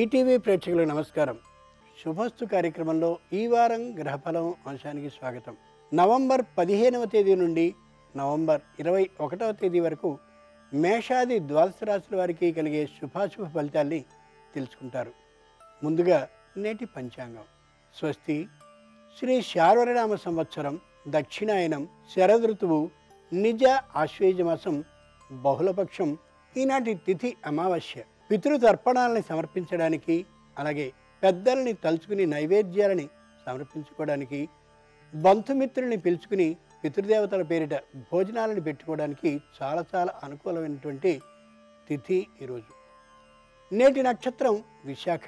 ETV ప్రేక్షకులకు నమస్కారం. శుభస్తు కార్యక్రమంలో ఈ వారం గ్రహఫలం అంశానికి స్వాగతం. నవంబర్ 15వ తేదీ నుండి నవంబర్ 21వ తేదీ వరకు మేషాది ద్వాదశ రాశుల వారికి కలిగే శుభాశుభ ఫలితాలను తెలుసుకుంటారు. ముందుగా నేటి పంచాంగం. స్వస్తి శ్రీ శార్వరనామ సంవత్సరం దక్షిణాయనం శరద్ ఋతువు నిజ ఆశ్వేజమాసం బహుళపక్షం. ఈనాటి తిథి అమావాస్య. పితృతర్పణాలను సమర్పించడానికి అలాగే పెద్దల్ని తలుచుకుని నైవేద్యాలని సమర్పించుకోవడానికి బంధుమిత్రుల్ని పిలుచుకుని పితృదేవతల పేరిట భోజనాలను పెట్టుకోవడానికి చాలా చాలా అనుకూలమైనటువంటి తిథి ఈరోజు. నేటి నక్షత్రం విశాఖ.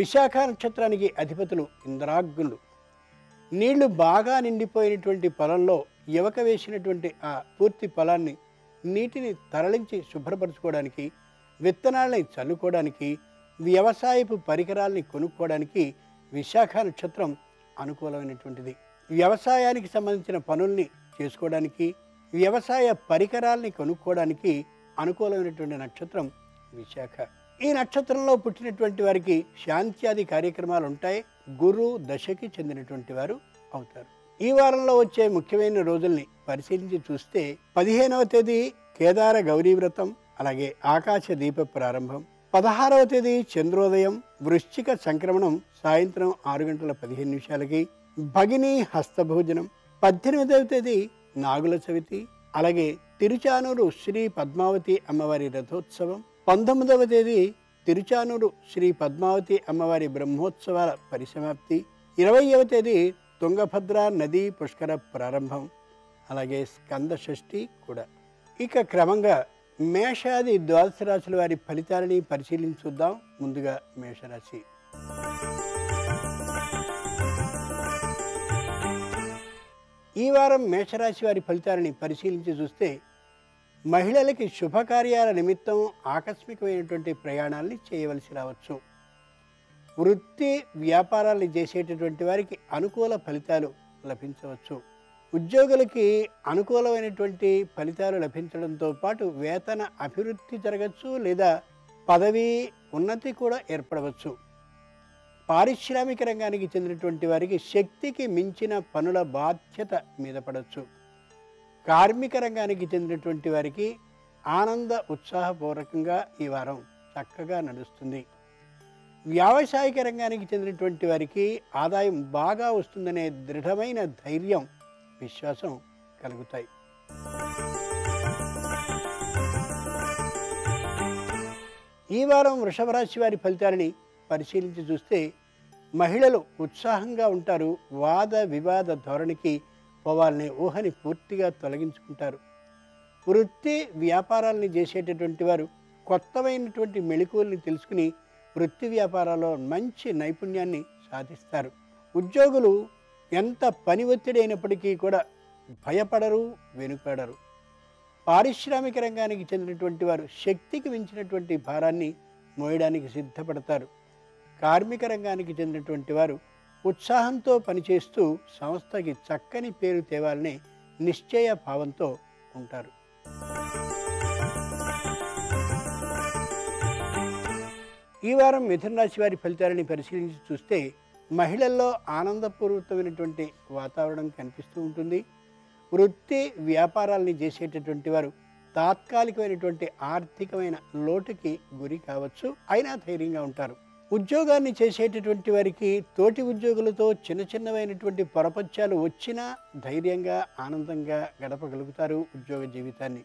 విశాఖ నక్షత్రానికి అధిపతులు ఇంద్రాగ్నులు. నీళ్లు బాగా నిండిపోయినటువంటి పొలంలో యువక వేసినటువంటి ఆ పూర్తి పొలాన్ని నీటిని తరలించి శుభ్రపరచుకోవడానికి, విత్తనాలని చల్లుకోవడానికి, వ్యవసాయపు పరికరాలని కొనుక్కోవడానికి విశాఖ నక్షత్రం అనుకూలమైనటువంటిది. వ్యవసాయానికి సంబంధించిన పనుల్ని చేసుకోవడానికి, వ్యవసాయ పరికరాలని కొనుక్కోవడానికి అనుకూలమైనటువంటి నక్షత్రం విశాఖ. ఈ నక్షత్రంలో పుట్టినటువంటి వారికి శాంత్యాది కార్యక్రమాలు ఉంటాయి. గురు దశకి చెందినటువంటి వారు అవుతారు. ఈ వారంలో వచ్చే ముఖ్యమైన రోజుల్ని పరిశీలించి చూస్తే 15వ తేదీ కేదార గౌరీ వ్రతం, అలాగే ఆకాశ దీప ప్రారంభం. 16వ తేదీ చంద్రోదయం, వృశ్చిక సంక్రమణం సాయంత్రం 6:15 భగిని హస్తభోజనం. 18వ తేదీ నాగుల చవితి, అలాగే తిరుచానూరు శ్రీ పద్మావతి అమ్మవారి రథోత్సవం. 19వ తేదీ తిరుచానూరు శ్రీ పద్మావతి అమ్మవారి బ్రహ్మోత్సవాల పరిసమాప్తి. 20వ తేదీ తుంగభద్ర నదీ పుష్కర ప్రారంభం, అలాగే స్కంద షష్ఠి కూడా. ఇక క్రమంగా మేషాది ద్వాదశ రాశుల వారి ఫలితాలని పరిశీలించుద్దాం. ముందుగా మేషరాశి. ఈ వారం మేషరాశి వారి ఫలితాలని పరిశీలించి చూస్తే మహిళలకి శుభకార్యాల నిమిత్తం ఆకస్మికమైనటువంటి ప్రయాణాలని చేయవలసి రావచ్చు. వృత్తి వ్యాపారాలని చేసేటటువంటి వారికి అనుకూల ఫలితాలు లభించవచ్చు. ఉద్యోగులకి అనుకూలమైనటువంటి ఫలితాలు లభించడంతో పాటు వేతన అభివృద్ధి జరగచ్చు, లేదా పదవి ఉన్నతి కూడా ఏర్పడవచ్చు. పారిశ్రామిక రంగానికి చెందినటువంటి వారికి శక్తికి మించిన పనుల బాధ్యత మీద పడవచ్చు. కార్మిక రంగానికి చెందినటువంటి వారికి ఆనంద ఉత్సాహపూర్వకంగా ఈ వారం చక్కగా నడుస్తుంది. వ్యావసాయిక రంగానికి చెందినటువంటి వారికి ఆదాయం బాగా వస్తుందనే దృఢమైన ధైర్యం, విశ్వాసం కలుగుతాయి. ఈ వారం వృషభ రాశి వారి ఫలితాలని పరిశీలించి చూస్తే మహిళలు ఉత్సాహంగా ఉంటారు. వాద వివాద ధోరణికి పోవాలనే ఊహని పూర్తిగా తొలగించుకుంటారు. వృత్తి వ్యాపారాలని చేసేటటువంటి వారు కొత్తమైనటువంటి మెళుకువల్ని తెలుసుకుని వృత్తి వ్యాపారాల్లో మంచి నైపుణ్యాన్ని సాధిస్తారు. ఉద్యోగులు ఎంత పని ఒత్తిడి అయినప్పటికీ కూడా భయపడరు, వెనుకాడరు. పారిశ్రామిక రంగానికి చెందినటువంటి వారు శక్తికి మించినటువంటి భారాన్ని మోయడానికి సిద్ధపడతారు. కార్మిక రంగానికి చెందినటువంటి వారు ఉత్సాహంతో పనిచేస్తూ సంస్థకి చక్కని పేరు తేవాలనే నిశ్చయ భావంతో ఉంటారు. ఈ వారం మిథున రాశి వారి ఫలితాలని పరిశీలించి చూస్తే మహిళల్లో ఆనందపూర్వకమైనటువంటి వాతావరణం కనిపిస్తూ ఉంటుంది. వృత్తి వ్యాపారాలని చేసేటటువంటి వారు తాత్కాలికమైనటువంటి ఆర్థికమైన లోటుకి గురి కావచ్చు, అయినా ధైర్యంగా ఉంటారు. ఉద్యోగాన్ని చేసేటటువంటి వారికి తోటి ఉద్యోగులతో చిన్న చిన్నవైనటువంటి పొరపచ్చాలు వచ్చినా ధైర్యంగా ఆనందంగా గడపగలుగుతారు ఉద్యోగ జీవితాన్ని.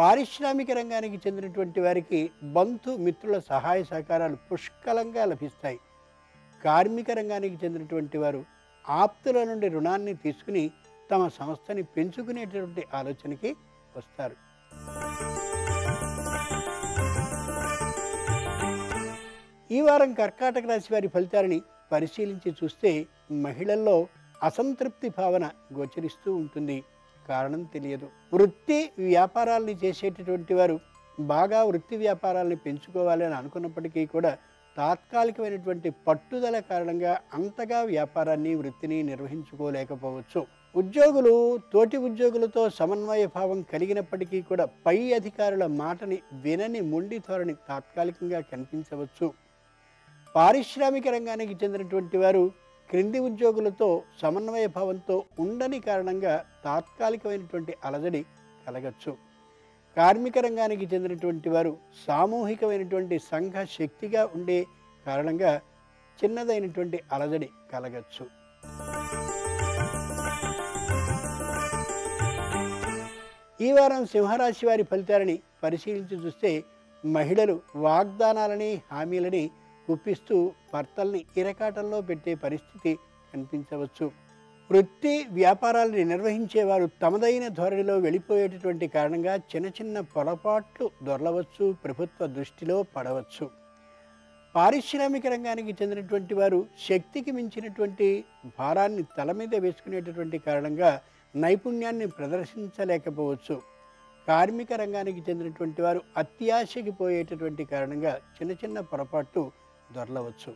పారిశ్రామిక రంగానికి చెందినటువంటి వారికి బంధుమిత్రుల సహాయ సహకారాలు పుష్కలంగా లభిస్తాయి. కార్మిక రంగానికి చెందినటువంటి వారు ఆప్తుల నుండి రుణాన్ని తీసుకుని తమ సంస్థని పెంచుకునేటటువంటి ఆలోచనకి వస్తారు. ఈ వారం కర్కాటక రాశి వారి ఫలితాలని పరిశీలించి చూస్తే మహిళల్లో అసంతృప్తి భావన గోచరిస్తూ ఉంటుంది. కారణం తెలియదు. వృత్తి వ్యాపారాలని చేసేటటువంటి వారు బాగా వృత్తి వ్యాపారాలని పెంచుకోవాలని అనుకున్నప్పటికీ కూడా తాత్కాలికమైనటువంటి పట్టుదల కారణంగా అంతగా వ్యాపారాన్ని వృత్తిని నిర్వహించుకోలేకపోవచ్చు. ఉద్యోగులు తోటి ఉద్యోగులతో సమన్వయ భావం కలిగినప్పటికీ కూడా పై అధికారుల మాటని వినని మొండి ధోరణి తాత్కాలికంగా కనిపించవచ్చు. పారిశ్రామిక రంగానికి చెందినటువంటి వారు క్రింది ఉద్యోగులతో సమన్వయ భావంతో ఉండని కారణంగా తాత్కాలికమైనటువంటి అలజడి కలగొచ్చు. కార్మిక రంగానికి చెందినటువంటి వారు సామూహికమైనటువంటి సంఘ శక్తిగా ఉండే కారణంగా చిన్నదైనటువంటి అలజడి కలగొచ్చు. ఈ వారం సింహరాశి వారి ఫలితాలను పరిశీలించి చూస్తే మహిళలు వాగ్దానాలని హామీలని గుప్పిస్తూ భర్తల్ని ఇరకాటంలో పెట్టే పరిస్థితి కనిపించవచ్చు. వృత్తి వ్యాపారాలను నిర్వహించేవారు తమదైన ధోరణిలో వెళ్ళిపోయేటటువంటి కారణంగా చిన్న చిన్న పొరపాట్లు దొరలవచ్చు, ప్రభుత్వ దృష్టిలో పడవచ్చు. పారిశ్రామిక రంగానికి చెందినటువంటి వారు శక్తికి మించినటువంటి భారాన్ని తల మీద వేసుకునేటటువంటి కారణంగా నైపుణ్యాన్ని ప్రదర్శించలేకపోవచ్చు. కార్మిక రంగానికి చెందినటువంటి వారు అత్యాశకి పోయేటటువంటి కారణంగా చిన్న చిన్న పొరపాటు దొరలవచ్చు.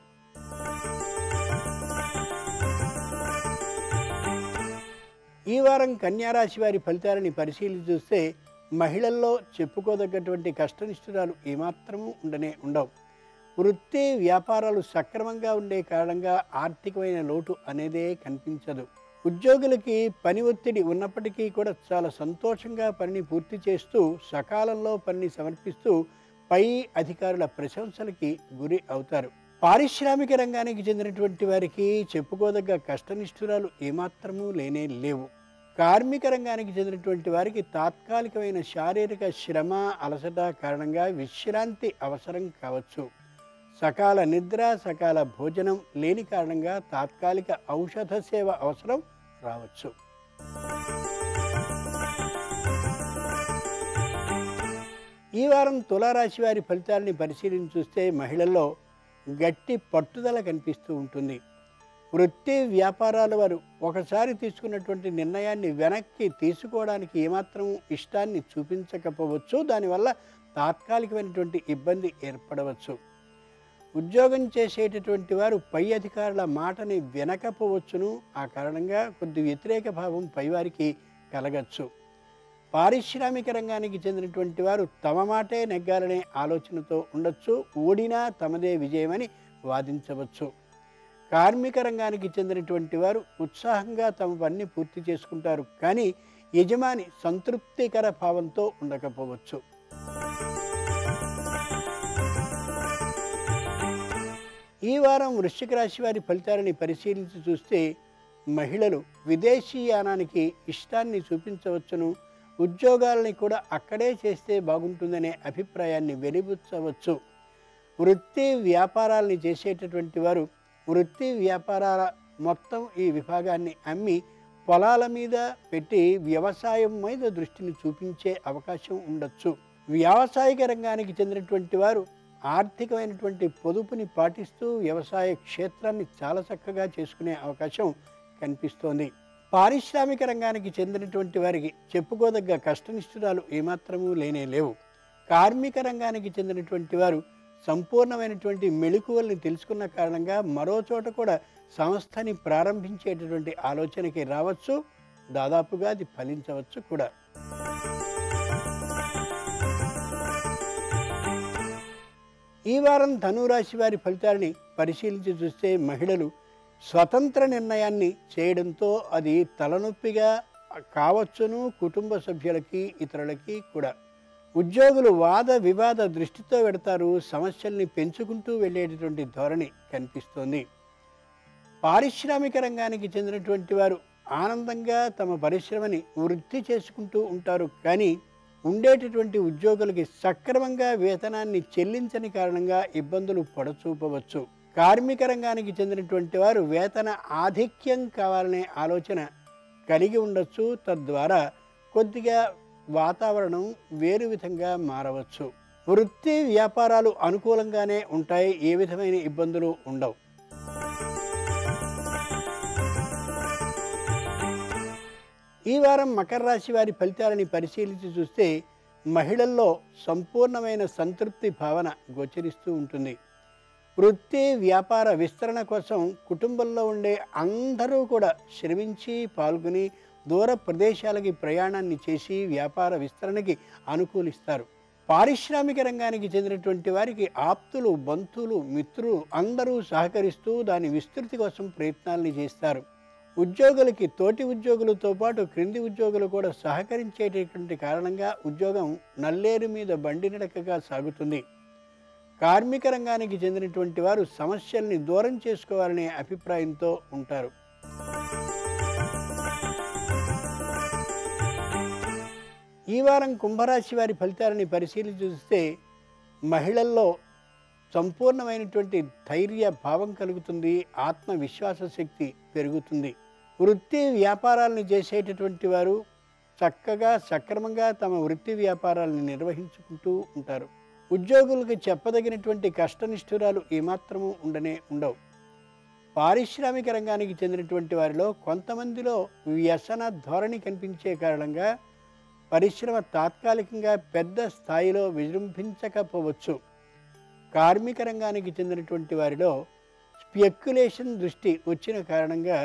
ఈ వారం కన్యారాశి వారి ఫలితాలని పరిశీలించి చూస్తే మహిళల్లో చెప్పుకోదగ్గటువంటి కష్టనిష్ఠురాలు ఏమాత్రమూ ఉండవు. వృత్తి వ్యాపారాలు సక్రమంగా ఉండే కారణంగా ఆర్థికమైన లోటు అనేదే కనిపించదు. ఉద్యోగులకి పని ఒత్తిడి ఉన్నప్పటికీ కూడా చాలా సంతోషంగా పనిని పూర్తి చేస్తూ సకాలంలో పనిని సమర్పిస్తూ పై అధికారుల ప్రశంసలకి గురి అవుతారు. పారిశ్రామిక రంగానికి చెందినటువంటి వారికి చెప్పుకోదగ్గ కష్టనిష్ఠురాలు ఏమాత్రమూ లేవు. కార్మిక రంగానికి చెందినటువంటి వారికి తాత్కాలికమైన శారీరక శ్రమ అలసట కారణంగా విశ్రాంతి అవసరం కావచ్చు. సకాల నిద్ర సకాల భోజనం లేని కారణంగా తాత్కాలిక ఔషధ సేవ అవసరం రావచ్చు. ఈ వారం తులారాశి వారి ఫలితాలని పరిశీలించి చూస్తే మహిళల్లో గట్టి పట్టుదల కనిపిస్తూ ఉంటుంది. వృత్తి వ్యాపారాల వారు ఒకసారి తీసుకున్నటువంటి నిర్ణయాన్ని వెనక్కి తీసుకోవడానికి ఏమాత్రం ఇష్టాన్ని చూపించకపోవచ్చు. దానివల్ల తాత్కాలికమైనటువంటి ఇబ్బంది ఏర్పడవచ్చు. ఉద్యోగం చేసేటటువంటి వారు పై అధికారుల మాటని వినకపోవచ్చును. ఆ కారణంగా కొద్ది వ్యతిరేక భావం పైవారికి కలగచ్చు. పారిశ్రామిక రంగానికి చెందినటువంటి వారు తమ మాటే నెగ్గాలనే ఆలోచనతో ఉండొచ్చు. ఓడినా తమదే విజయమని వాదించవచ్చు. కార్మిక రంగానికి చెందినటువంటి వారు ఉత్సాహంగా తమ పనిని పూర్తి చేసుకుంటారు, కానీ యజమాని సంతృప్తికర భావంతో ఉండకపోవచ్చు. ఈ వారం వృశ్చిక రాశి వారి ఫలితాలని పరిశీలించి చూస్తే మహిళలు విదేశీయానానికి ఇష్టాన్ని చూపించవచ్చును. ఉద్యోగాలని కూడా అక్కడే చేస్తే బాగుంటుందనే అభిప్రాయాన్ని వెలిబుచ్చవచ్చు. వృత్తి వ్యాపారాలని చేసేటటువంటి వారు వృత్తి వ్యాపారాల మొత్తం ఈ విభాగాన్ని అమ్మి పొలాల మీద పెట్టి వ్యవసాయం మీద దృష్టిని చూపించే అవకాశం ఉండొచ్చు. వ్యావసాయిక రంగానికి చెందినటువంటి వారు ఆర్థికమైనటువంటి పొదుపుని పాటిస్తూ వ్యవసాయ క్షేత్రాన్ని చాలా చక్కగా చేసుకునే అవకాశం కనిపిస్తోంది. పారిశ్రామిక రంగానికి చెందినటువంటి వారికి చెప్పుకోదగ్గ కష్టనిష్ఠురాలు ఏమాత్రమూ లేవు. కార్మిక రంగానికి చెందినటువంటి వారు సంపూర్ణమైనటువంటి మెళుకువల్ని తెలుసుకున్న కారణంగా మరో చోట కూడా సంస్థని ప్రారంభించేటటువంటి ఆలోచనకి రావచ్చు. దాదాపుగా అది ఫలించవచ్చు కూడా. ఈ వారం ధనురాశి వారి ఫలితాలని పరిశీలించి చూస్తే మహిళలు స్వతంత్ర నిర్ణయాన్ని చేయడంతో అది తలనొప్పిగా కావచ్చును, కుటుంబ సభ్యులకి ఇతరులకి కూడా. ఉద్యోగులు వాద వివాద దృష్టితో పెడతారు, సమస్యల్ని పెంచుకుంటూ వెళ్ళేటటువంటి ధోరణి కనిపిస్తోంది. పారిశ్రామిక రంగానికి చెందినటువంటి వారు ఆనందంగా తమ పరిశ్రమని వృద్ధి చేసుకుంటూ ఉంటారు, కానీ ఉండేటటువంటి ఉద్యోగులకి సక్రమంగా వేతనాన్ని చెల్లించని కారణంగా ఇబ్బందులు పడచూపవచ్చు. కార్మిక రంగానికి చెందినటువంటి వారు వేతన ఆధిక్యం కావాలనే ఆలోచన కలిగి ఉండొచ్చు. తద్వారా కొద్దిగా వాతావరణం వేరు విధంగా మారవచ్చు. వృత్తి వ్యాపారాలు అనుకూలంగానే ఉంటాయి, ఏ విధమైన ఇబ్బందులు ఉండవు. ఈ వారం మకర రాశి వారి ఫలితాలని పరిశీలించి చూస్తే మహిళల్లో సంపూర్ణమైన సంతృప్తి భావన గోచరిస్తూ ఉంటుంది. వృత్తి వ్యాపార విస్తరణ కోసం కుటుంబంలో ఉండే అందరూ కూడా శ్రమించి పాల్గొని దూర ప్రదేశాలకి ప్రయాణాన్ని చేసి వ్యాపార విస్తరణకి అనుకూలిస్తారు. పారిశ్రామిక రంగానికి చెందినటువంటి వారికి ఆప్తులు బంధువులు మిత్రులు అందరూ సహకరిస్తూ దాని విస్తృతి కోసం ప్రయత్నాలను చేస్తారు. ఉద్యోగులకు తోటి ఉద్యోగులతో పాటు క్రింది ఉద్యోగులు కూడా సహకరించేటటువంటి కారణంగా ఉద్యోగం నల్లేరు మీద బండి నడకగా సాగుతుంది. కార్మిక రంగానికి చెందినటువంటి వారు సమస్యల్ని దూరం చేసుకోవాలనే అభిప్రాయంతో ఉంటారు. ఈ వారం కుంభరాశి వారి ఫలితాలను పరిశీలించి చూస్తే మహిళల్లో సంపూర్ణమైనటువంటి ధైర్య భావం కలుగుతుంది, ఆత్మవిశ్వాస శక్తి పెరుగుతుంది. వృత్తి వ్యాపారాలను చేసేటటువంటి వారు చక్కగా సక్రమంగా తమ వృత్తి వ్యాపారాలను నిర్వహించుకుంటూ ఉంటారు. ఉద్యోగులకు చెప్పదగినటువంటి కష్టనిష్ఠురాలు ఏమాత్రము ఉండనే ఉండవు. పారిశ్రామిక రంగానికి చెందినటువంటి వారిలో కొంతమందిలో వ్యసన ధోరణి కనిపించే కారణంగా పరిశ్రమ తాత్కాలికంగా పెద్ద స్థాయిలో విజృంభించకపోవచ్చు. కార్మిక రంగానికి చెందినటువంటి వారిలో స్పెక్యులేషన్ దృష్టి వచ్చిన కారణంగా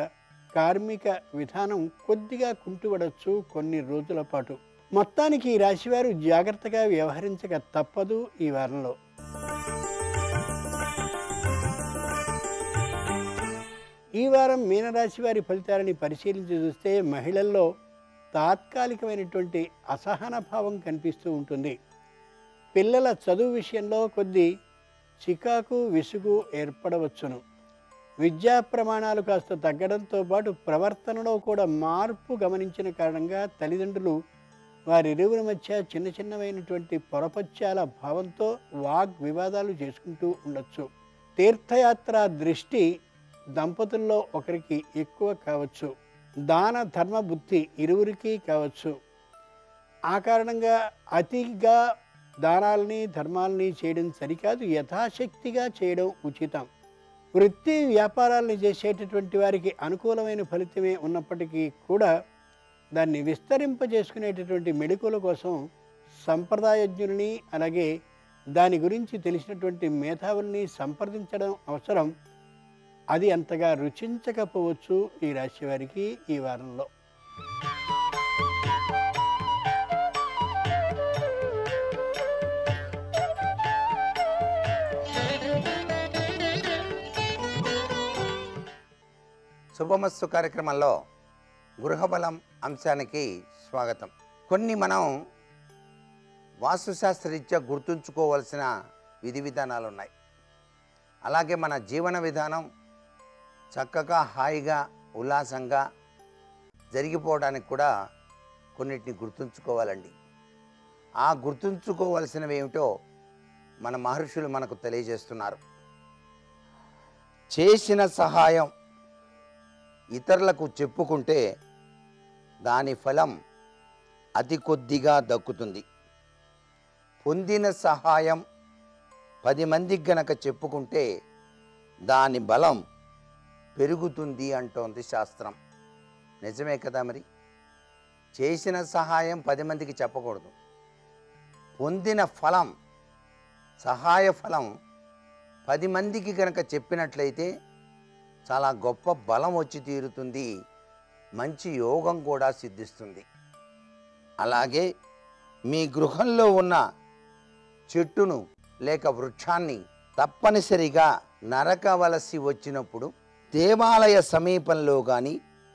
కార్మిక విధానం కొద్దిగా కుంటుపడవచ్చు కొన్ని రోజుల పాటు. మొత్తానికి ఈ రాశివారు జాగ్రత్తగా వ్యవహరించక తప్పదు. ఈ వారంలో ఈ వారం మీనరాశి వారి ఫలితాలని పరిశీలించి చూస్తే మహిళల్లో తాత్కాలికమైనటువంటి అసహన భావం కనిపిస్తూ ఉంటుంది. పిల్లల చదువు విషయంలో కొద్ది చికాకు విసుగు ఏర్పడవచ్చును. విద్యా ప్రమాణాలు కాస్త తగ్గడంతో పాటు ప్రవర్తనలో కూడా మార్పు గమనించిన కారణంగా తల్లిదండ్రులు వారిరువురి మధ్య చిన్న చిన్నవైనటువంటి పొరపచ్చాల భావంతో వాగ్వివాదాలు చేసుకుంటూ ఉండొచ్చు. తీర్థయాత్ర దృష్టి దంపతుల్లో ఒకరికి ఎక్కువ కావచ్చు. దాన ధర్మ బుద్ధి ఇరువురికి కావచ్చు. ఆ కారణంగా అతిగా దానాలని ధర్మాలని చేయడం సరికాదు, యథాశక్తిగా చేయడం ఉచితం. వృత్తి వ్యాపారాలను చేసేటటువంటి వారికి అనుకూలమైన ఫలితమే ఉన్నప్పటికీ కూడా దాన్ని విస్తరింపజేసుకునేటటువంటి మెళకువల కోసం సంప్రదాయజ్ఞుల్ని అలాగే దాని గురించి తెలిసినటువంటి మేధావుల్ని సంప్రదించడం అవసరం. అది అంతగా రుచించకపోవచ్చు ఈ రాశి వారికి ఈ వారంలో. శుభమస్తు కార్యక్రమంలో గృహబలం అంశానికి స్వాగతం. కొన్ని మనం వాస్తుశాస్త్రరీత్యా గుర్తుంచుకోవాల్సిన విధి విధానాలు ఉన్నాయి. అలాగే మన జీవన విధానం చక్కగా హాయిగా ఉల్లాసంగా జరిగిపోవడానికి కూడా కొన్నిటిని గుర్తుంచుకోవాలండి. ఆ గుర్తుంచుకోవాల్సినవి ఏమిటో మన మహర్షులు మనకు తెలియజేస్తున్నారు. చేసిన సహాయం ఇతరులకు చెప్పుకుంటే దాని ఫలం అతి కొద్దిగా దక్కుతుంది. పొందిన సహాయం 10 మందికి గనక చెప్పుకుంటే దాని బలం పెరుగుతుంది అంటోంది శాస్త్రం. నిజమే కదా మరి. చేసిన సహాయం 10 మందికి చెప్పకూడదు. పొందిన ఫలం సహాయ ఫలం 10 మందికి కనుక చెప్పినట్లయితే చాలా గొప్ప బలం వచ్చి తీరుతుంది. మంచి యోగం కూడా సిద్ధిస్తుంది. అలాగే మీ గృహంలో ఉన్న చెట్టును లేక వృక్షాన్ని తప్పనిసరిగా నరకవలసి వచ్చినప్పుడు దేవాలయ సమీపంలో కానీ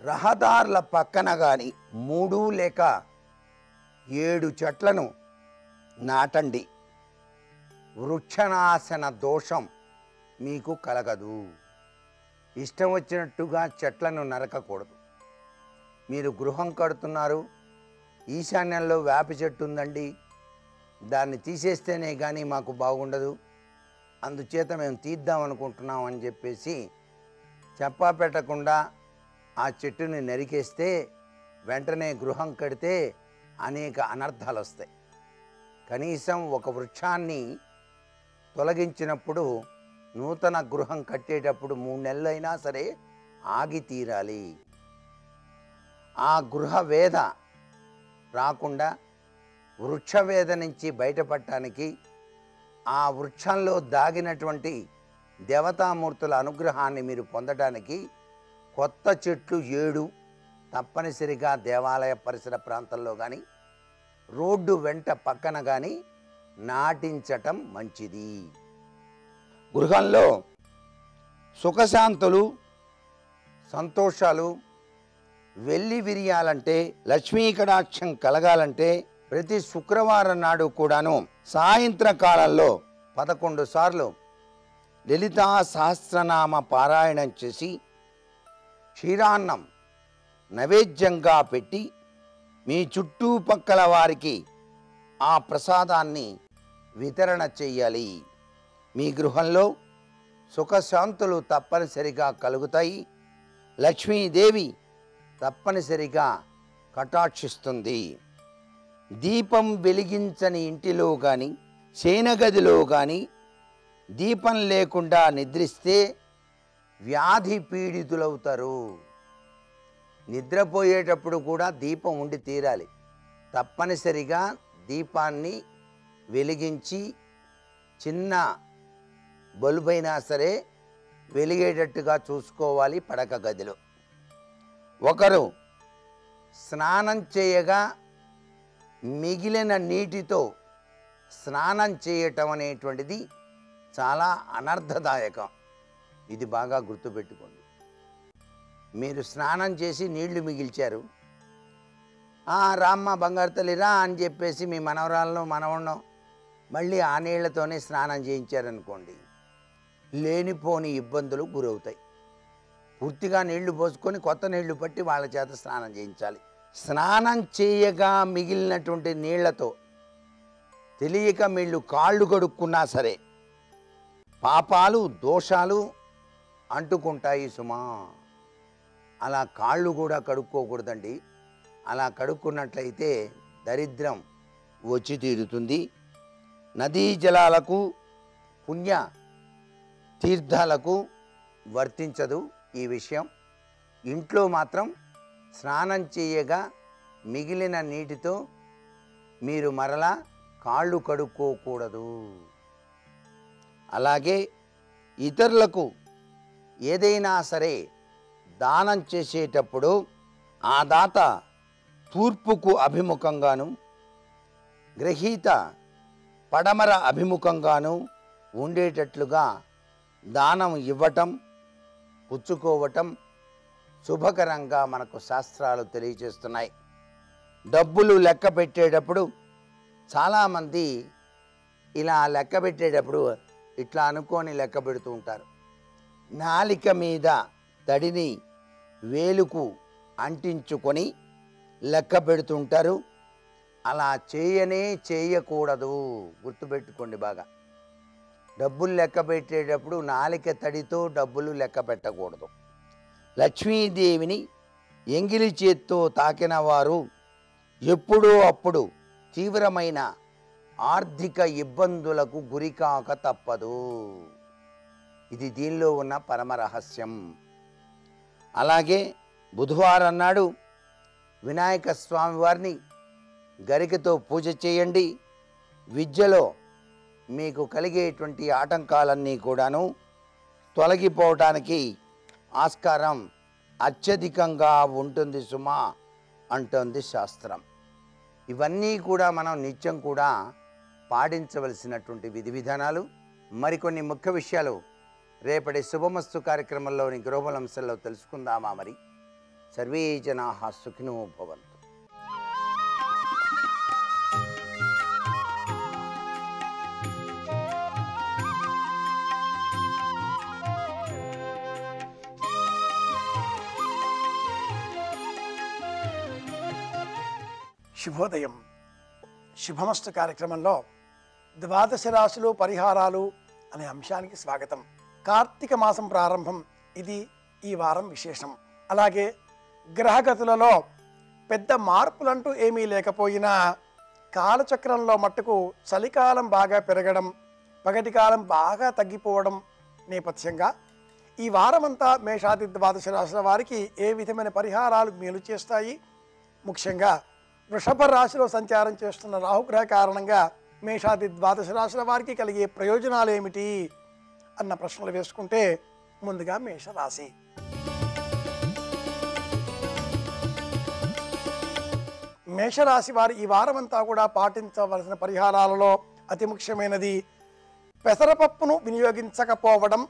రహదారుల పక్కన కానీ 3 లేక 7 చెట్లను నాటండి. వృక్షనాశన దోషం మీకు కలగదు. ఇష్టం వచ్చినట్టుగా చెట్లను నరకకూడదు. మీరు గృహం కడుతున్నారు, ఈశాన్యంలో వేప చెట్టు ఉందండి, దాన్ని తీసేస్తేనే కానీ మాకు బాగుండదు, అందుచేత మేము తీద్దాం అనుకుంటున్నాం అని చెప్పేసి చెప్పా పెట్టకుండా ఆ చెట్టుని నరికేస్తే వెంటనే గృహం కడితే అనేక అనర్థాలు వస్తాయి. కనీసం ఒక వృక్షాన్ని తొలగించినప్పుడు నూతన గృహం కట్టేటప్పుడు 3 నెలలు అయినా సరే ఆగి తీరాలి. ఆ గృహవేధ రాకుండా వృక్షవేధ నుంచి బయటపడటానికి ఆ వృక్షంలో దాగినటువంటి దేవతామూర్తుల అనుగ్రహాన్ని మీరు పొందడానికి కొత్త చెట్లు 7 తప్పనిసరిగా దేవాలయ పరిసర ప్రాంతంలో కానీ రోడ్డు వెంట పక్కన కానీ నాటించటం మంచిది. గృహంలో సుఖశాంతులు సంతోషాలు వెల్లి విరియాలంటే లక్ష్మీ కటాక్షం కలగాలంటే ప్రతి శుక్రవారం నాడు కూడాను సాయంత్ర కాలంలో 11 సార్లు లలితా సహస్రనామ పారాయణం చేసి క్షీరాన్నం నైవేద్యంగా పెట్టి మీ చుట్టుపక్కల వారికి ఆ ప్రసాదాన్ని వితరణ చేయాలి. మీ గృహంలో సుఖశాంతులు తప్పనిసరిగా కలుగుతాయి. లక్ష్మీదేవి తప్పనిసరిగా కటాక్షిస్తుంది. దీపం వెలిగించని ఇంటిలో కానీ శయనగదిలో కానీ దీపం లేకుండా నిద్రిస్తే వ్యాధి పీడితులవుతారు. నిద్రపోయేటప్పుడు కూడా దీపం ఉండి తీరాలి. తప్పనిసరిగా దీపాన్ని వెలిగించి చిన్న బల్బైనా సరే వెలిగేటట్టుగా చూసుకోవాలి. పడక గదిలో ఒకరు స్నానం చేయగా మిగిలిన నీటితో స్నానం చేయటం అనేటువంటిది చాలా అనర్థదాయకం. ఇది బాగా గుర్తుపెట్టుకోండి. మీరు స్నానం చేసి నీళ్లు మిగిల్చారు, రామ్మ బంగారు తల్లిరా అని చెప్పేసి మీ మనవరాలను మనవణ్ణో మళ్ళీ ఆ నీళ్లతోనే స్నానం చేయించారనుకోండి, లేనిపోని ఇబ్బందులు గురవుతాయి. పూర్తిగా నీళ్లు పోసుకొని కొత్త నీళ్లు పట్టి వాళ్ళ చేత స్నానం చేయించాలి. స్నానం చేయగా మిగిలినటువంటి నీళ్లతో తెలియక వీళ్ళు కాళ్ళు కడుక్కున్నా సరే పాపాలు దోషాలు అంటుకుంటాయి సుమా. అలా కాళ్ళు కూడా కడుక్కోకూడదండి. అలా కడుక్కున్నట్లయితే దరిద్రం వచ్చి తీరుతుంది. నదీ జలాలకు పుణ్య తీర్థాలకు వర్తించదు ఈ విషయం. ఇంట్లో మాత్రం స్నానం చేయగా మిగిలిన నీటితో మీరు మరలా కాళ్ళు కడుక్కోకూడదు. అలాగే ఇతరులకు ఏదైనా సరే దానం చేసేటప్పుడు ఆ దాత తూర్పుకు అభిముఖంగాను గ్రహీత పడమర అభిముఖంగాను ఉండేటట్లుగా దానం ఇవ్వటం పుచ్చుకోవటం శుభకరంగా మనకు శాస్త్రాలు తెలియజేస్తున్నాయి. డబ్బులు లెక్క పెట్టేటప్పుడు చాలామంది ఇలా లెక్క పెట్టేటప్పుడు ఇట్లా అనుకొని లెక్క పెడుతూ ఉంటారు. నాలిక మీద తడిని వేలుకు అంటించుకొని లెక్క పెడుతుంటారు. అలా చేయనే చేయకూడదు. గుర్తుపెట్టుకోండి బాగా. డబ్బులు లెక్క పెట్టేటప్పుడు నాలిక తడితో డబ్బులు లెక్క పెట్టకూడదు. లక్ష్మీదేవిని ఎంగిలి చేత్తో తాకిన వారు ఎప్పుడో అప్పుడు తీవ్రమైన ఆర్థిక ఇబ్బందులకు గురికాక తప్పదు. ఇది దీనిలో ఉన్న పరమరహస్యం. అలాగే బుధవారం నాడు వినాయక స్వామివారిని గరికతో పూజ చేయండి. విద్యలో మీకు కలిగేటువంటి ఆటంకాలన్నీ కూడాను తొలగిపోవటానికి ఆస్కారం అత్యధికంగా ఉంటుంది సుమా అంటుంది శాస్త్రం. ఇవన్నీ కూడా మనం నిత్యం కూడా పాటించవలసినటువంటి విధి విధానాలు. మరికొన్ని ముఖ్య విషయాలు రేపటి శుభమస్తు కార్యక్రమంలోని గ్లోబల్ అంశంలో తెలుసుకుందామా మరి. సర్వే జనాః సుఖినో భవంతు. శుభోదయం. శుభమస్తు కార్యక్రమంలో ద్వాదశ రాశులు పరిహారాలు అనే అంశానికి స్వాగతం. కార్తీక మాసం ప్రారంభం, ఇది ఈ వారం విశేషం. అలాగే గ్రహగతులలో పెద్ద మార్పులంటూ ఏమీ లేకపోయినా కాలచక్రంలో మట్టుకు చలికాలం బాగా పెరగడం, పగటి కాలం బాగా తగ్గిపోవడం నేపథ్యంగా ఈ వారమంతా మేషాది ద్వాదశ రాశుల వారికి ఏ విధమైన పరిహారాలు మేలు చేస్తాయి, ముఖ్యంగా వృషభ రాశిలో సంచారం చేస్తున్న రాహుగ్రహ కారణంగా మేషాది ద్వాదశ రాశుల వారికి కలిగే ప్రయోజనాలు ఏమిటి అన్న ప్రశ్నలు వేసుకుంటే, ముందుగా మేషరాశి. మేషరాశి వారు ఈ వారమంతా కూడా పాటించవలసిన పరిహారాలలో అతి ముఖ్యమైనది పెసరపప్పును వినియోగించకపోవడం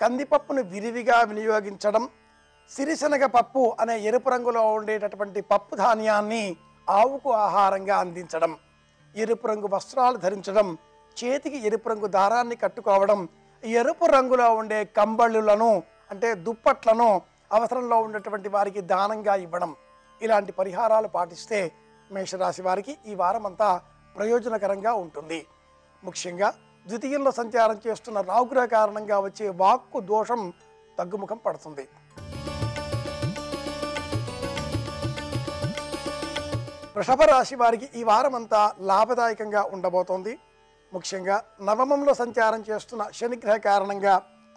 కందిపప్పును విరివిగా వినియోగించడం సిరిశనగ పప్పు అనే ఎరుపు రంగులో ఉండేటటువంటి పప్పు ధాన్యాన్ని ఆవుకు ఆహారంగా అందించడం ఎరుపు రంగు వస్త్రాలు ధరించడం చేతికి ఎరుపు రంగు దారాన్ని కట్టుకోవడం ఎరుపు రంగులో ఉండే కంబళ్ళులను అంటే దుప్పట్లను అవసరంలో ఉన్నటువంటి వారికి దానంగా ఇవ్వడం ఇలాంటి పరిహారాలు పాటిస్తే మేషరాశి వారికి ఈ వారమంతా ప్రయోజనకరంగా ఉంటుంది. ముఖ్యంగా ద్వితీయంలో సంచారం చేస్తున్న రాహుగ్రహ కారణంగా వచ్చే వాక్కు దోషం తగ్గుముఖం పడుతుంది. వృషభ రాశి వారికి ఈ వారమంతా లాభదాయకంగా ఉండబోతోంది. ముఖ్యంగా నవమంలో సంచారం చేస్తున్న శనిగ్రహ కారణంగా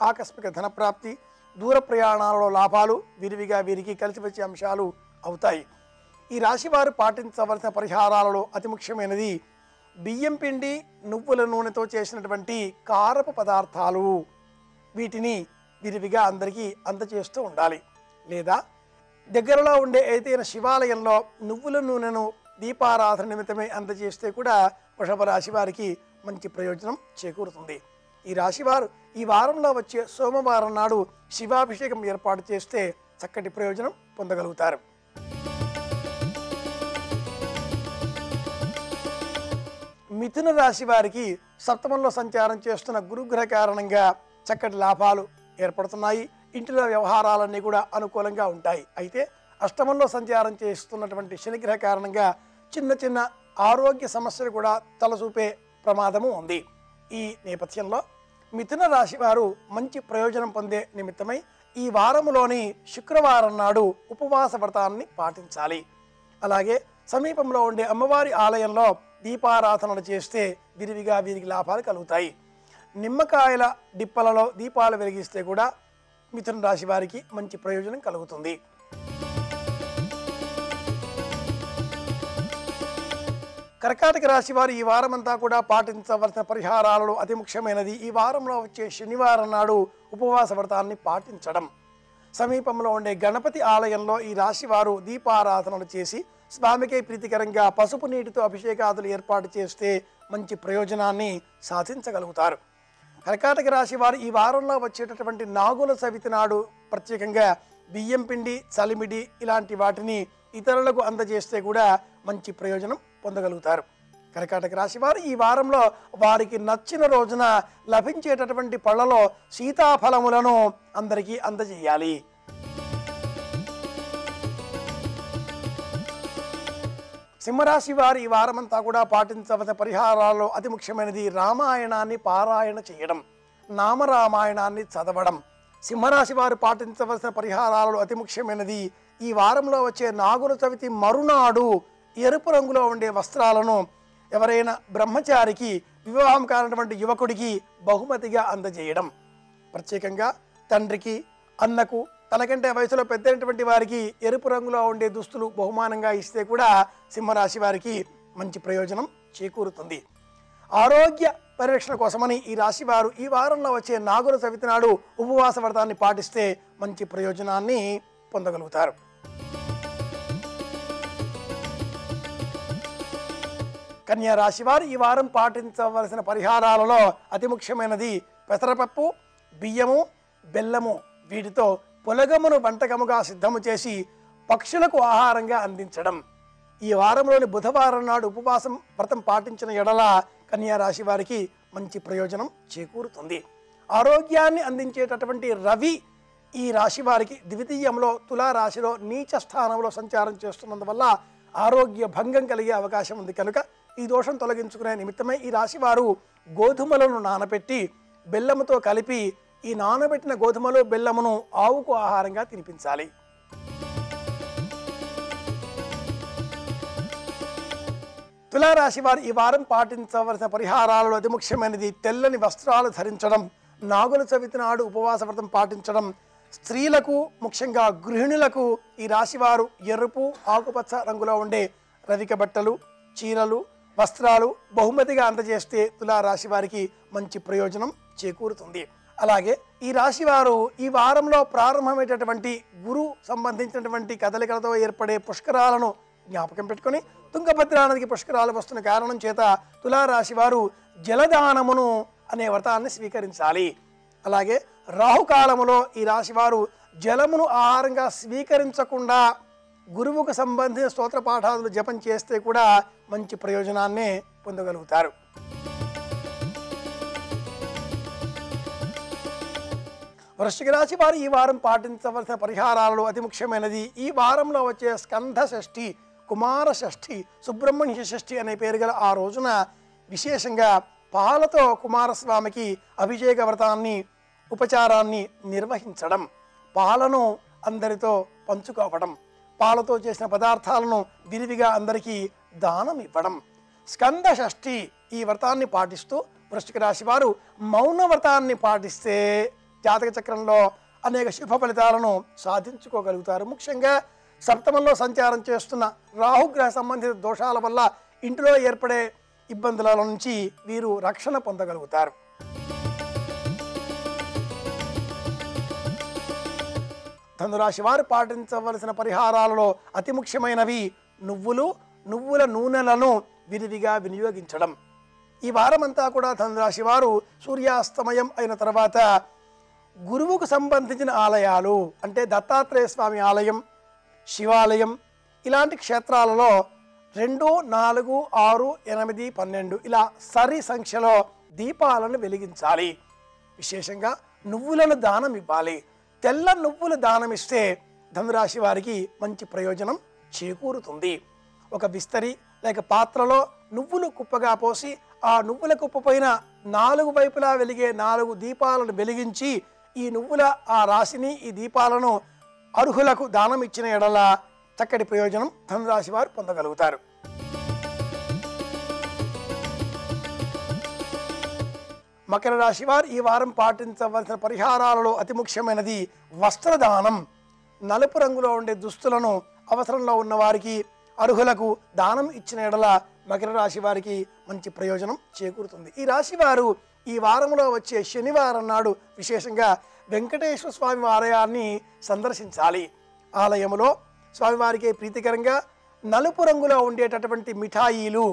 ఆకస్మిక ధనప్రాప్తి దూర ప్రయాణాలలో లాభాలు విరివిగా వీరికి కలిసి వచ్చే అంశాలు అవుతాయి. ఈ రాశివారు పాటించవలసిన పరిహారాలలో అతి ముఖ్యమైనది బియ్యం పిండి నువ్వుల నూనెతో చేసినటువంటి కారపు పదార్థాలు, వీటిని విరివిగా అందరికీ అందచేస్తూ ఉండాలి. లేదా దగ్గరలో ఉండే ఏదైనా శివాలయంలో నువ్వుల నూనెను దీపారాధన నిమిత్తమే అందజేస్తే కూడా వృషభ రాశి వారికి మంచి ప్రయోజనం చేకూరుతుంది. ఈ రాశివారు ఈ వారంలో వచ్చే సోమవారం నాడు శివాభిషేకం ఏర్పాటు చేస్తే చక్కటి ప్రయోజనం పొందగలుగుతారు. మిథున రాశి వారికి సప్తమంలో సంచారం చేస్తున్న గురుగ్రహ కారణంగా చక్కటి లాభాలు ఏర్పడుతున్నాయి. ఇంటిలో వ్యవహారాలన్నీ కూడా అనుకూలంగా ఉంటాయి. అయితే అష్టమంలో సంచారం చేస్తున్నటువంటి శనిగ్రహ కారణంగా చిన్న చిన్న ఆరోగ్య సమస్యలు కూడా తలచూపే ప్రమాదము ఉంది. ఈ నేపథ్యంలో మిథున రాశి వారు మంచి ప్రయోజనం పొందే నిమిత్తమై ఈ వారములోని శుక్రవారం నాడు ఉపవాస వ్రతాన్ని పాటించాలి. అలాగే సమీపంలో ఉండే అమ్మవారి ఆలయంలో దీపారాధనలు చేస్తే విరివిగా వీరికి లాభాలు కలుగుతాయి. నిమ్మకాయల డిప్పలలో దీపాలు వెలిగిస్తే కూడా మిథున రాశి వారికి మంచి ప్రయోజనం కలుగుతుంది. కర్కాటక రాశి వారు ఈ వారమంతా కూడా పాటించవలసిన పరిహారాలలో అతి ముఖ్యమైనది ఈ వారంలో వచ్చే శనివారం నాడు ఉపవాస వ్రతాన్ని పాటించడం. సమీపంలో ఉండే గణపతి ఆలయంలో ఈ రాశి వారు దీపారాధనలు చేసి స్వామికే ప్రీతికరంగా పసుపు నీటితో అభిషేకాదులు ఏర్పాటు చేస్తే మంచి ప్రయోజనాన్ని సాధించగలుగుతారు. కర్కాటక రాశి వారు ఈ వారంలో వచ్చేటటువంటి నాగుల చవితి నాడు ప్రత్యేకంగా బియ్యం పిండి చలిమిడి ఇలాంటి వాటిని ఇతరులకు అందజేస్తే కూడా మంచి ప్రయోజనం పొందగలుగుతారు. కర్కాటక రాశి వారు ఈ వారంలో వారికి నచ్చిన రోజున లభించేటటువంటి పళ్ళలో సీతాఫలములను అందరికీ అందజేయాలి. సింహరాశి వారు ఈ వారమంతా కూడా పాటించవలసిన పరిహారాల్లో అతి ముఖ్యమైనది రామాయణాన్ని పారాయణ చేయడం, నామరామాయణాన్ని చదవడం. సింహరాశి వారు పాటించవలసిన పరిహారాలలో అతి ముఖ్యమైనది ఈ వారంలో వచ్చే నాగుల చవితి మరునాడు ఎరుపు రంగులో ఉండే వస్త్రాలను ఎవరైనా బ్రహ్మచారికి, వివాహం కానటువంటి యువకుడికి బహుమతిగా అందజేయడం. ప్రత్యేకంగా తండ్రికి, అన్నకు, తనకంటే వయసులో పెద్దైనటువంటి వారికి ఎరుపు రంగులో ఉండే దుస్తులు బహుమానంగా ఇస్తే కూడా సింహరాశి వారికి మంచి ప్రయోజనం చేకూరుతుంది. ఆరోగ్య పరిరక్షణ కోసమని ఈ రాశి వారు ఈ వారంలో వచ్చే నాగుల చవితి నాడు ఉపవాస వ్రతాన్ని పాటిస్తే మంచి ప్రయోజనాన్ని పొందగలుగుతారు. కన్యా రాశి వారు ఈ వారం పాటించవలసిన పరిహారాలలో అతి ముఖ్యమైనది పెసరపప్పు, బియ్యము, బెల్లము, వీటితో పొలగమును వంటకముగా సిద్ధము చేసి పక్షులకు ఆహారంగా అందించడం. ఈ వారంలోని బుధవారం నాడు ఉపవాసం వ్రతం పాటించిన ఎడల కన్యా రాశి వారికి మంచి ప్రయోజనం చేకూరుతుంది. ఆరోగ్యాన్ని అందించేటటువంటి రవి ఈ రాశి వారికి ద్వితీయంలో తులారాశిలో నీచ స్థానంలో సంచారం చేస్తున్నందువల్ల ఆరోగ్య భంగం కలిగే అవకాశం ఉంది. కనుక ఈ దోషం తొలగించుకునే నిమిత్తమై ఈ రాశి వారు గోధుమలను నానబెట్టి బెల్లముతో కలిపి ఈ నానబెట్టిన గోధుమలు బెల్లమును ఆవుకు ఆహారంగా తినిపించాలి. తులారాశి వారు ఈ వారం పాటించవలసిన పరిహారాలలో అతి ముఖ్యమైనది తెల్లని వస్త్రాలు ధరించడం, నాగుల చవితి నాడు ఉపవాస వ్రతం పాటించడం. స్త్రీలకు, ముఖ్యంగా గృహిణులకు ఈ రాశివారు ఎరుపు, ఆకుపచ్చ రంగులో ఉండే రవిక బట్టలు, చీరలు, వస్త్రాలు బహుమతిగా అందజేస్తే తులారాశి వారికి మంచి ప్రయోజనం చేకూరుతుంది. అలాగే ఈ రాశివారు ఈ వారంలో ప్రారంభమయ్యేటటువంటి గురు సంబంధించినటువంటి కదలికలతో ఏర్పడే పుష్కరాలను జ్ఞాపకం పెట్టుకొని తుంగభద్ర నదికి పుష్కరాలు వస్తున్న కారణం చేత తుల రాశి వారు జలదానమును అనే వ్రతాన్ని స్వీకరించాలి. అలాగే రాహు కాలములో ఈ రాశి వారు జలమును ఆహారంగా స్వీకరించకుండా గురువుకు సంబంధించిన స్తోత్ర పాఠాలు జపం చేస్తే కూడా మంచి ప్రయోజనాన్ని పొందగలుగుతారు. వృశ్చిక రాశి వారు ఈ వారం పాటించవలసిన పరిహారాలలో అతి ముఖ్యమైనది ఈ వారంలో వచ్చే స్కంధ షష్ఠి, కుమార షష్ఠి, సుబ్రహ్మణ్య షష్ఠి అనే పేరు గల ఆ రోజున విశేషంగా పాలతో కుమారస్వామికి అభిషేక వ్రతాన్ని ఉపచారాన్ని నిర్వహించడం, పాలను అందరితో పంచుకోవడం, పాలతో చేసిన పదార్థాలను విరివిగా అందరికీ దానం ఇవ్వడం. స్కంద షష్ఠి ఈ వ్రతాన్ని పాటిస్తూ వృశ్చిక రాశి వారు మౌన వ్రతాన్ని పాటిస్తే జాతక చక్రంలో అనేక శుభ ఫలితాలను సాధించుకోగలుగుతారు. ముఖ్యంగా సప్తమంలో సంచారం చేస్తున్న రాహుగ్రహ సంబంధిత దోషాల వల్ల ఇంటిలో ఏర్పడే ఇబ్బందుల నుంచి వీరు రక్షణ పొందగలుగుతారు. ధనురాశి వారు పాటించవలసిన పరిహారాలలో అతి ముఖ్యమైనవి నువ్వుల నూనెలను విరివిగా వినియోగించడం. ఈ వారమంతా కూడా ధనురాశి వారు సూర్యాస్తమయం అయిన తర్వాత గురువుకు సంబంధించిన ఆలయాలు అంటే దత్తాత్రేయ స్వామి ఆలయం, శివాలయం ఇలాంటి క్షేత్రాలలో 2, 4, 6, 8, 12 ఇలా సరి సంఖ్యలో దీపాలను వెలిగించాలి. విశేషంగా నువ్వులను దానం ఇవ్వాలి. తెల్ల నువ్వులు దానమిస్తే ధనురాశి వారికి మంచి ప్రయోజనం చేకూరుతుంది. ఒక విస్తరి లేక పాత్రలో నువ్వులు కుప్పగా పోసి ఆ నువ్వుల కుప్ప పైన 4 వైపులా వెలిగే 4 దీపాలను వెలిగించి ఈ నువ్వుల ఆ రాశిని ఈ దీపాలను అర్హులకు దానం ఇచ్చిన ఎడల చక్కటి ప్రయోజనం ధనురాశి వారు పొందగలుగుతారు. మకర రాశి వారు ఈ వారం పాటించవలసిన పరిహారాలలో అతి ముఖ్యమైనది వస్త్రదానం. నలుపు రంగులో ఉండే దుస్తులను అవసరంలో ఉన్న వారికి అర్హులకు దానం ఇచ్చిన ఎడల మకర రాశి వారికి మంచి ప్రయోజనం చేకూరుతుంది. ఈ రాశివారు ఈ వారంలో వచ్చే శనివారం నాడు విశేషంగా వెంకటేశ్వర స్వామి ఆలయాన్ని సందర్శించాలి. ఆలయంలో స్వామివారికి ప్రీతికరంగా నలుపు రంగులో ఉండేటటువంటి మిఠాయిలు,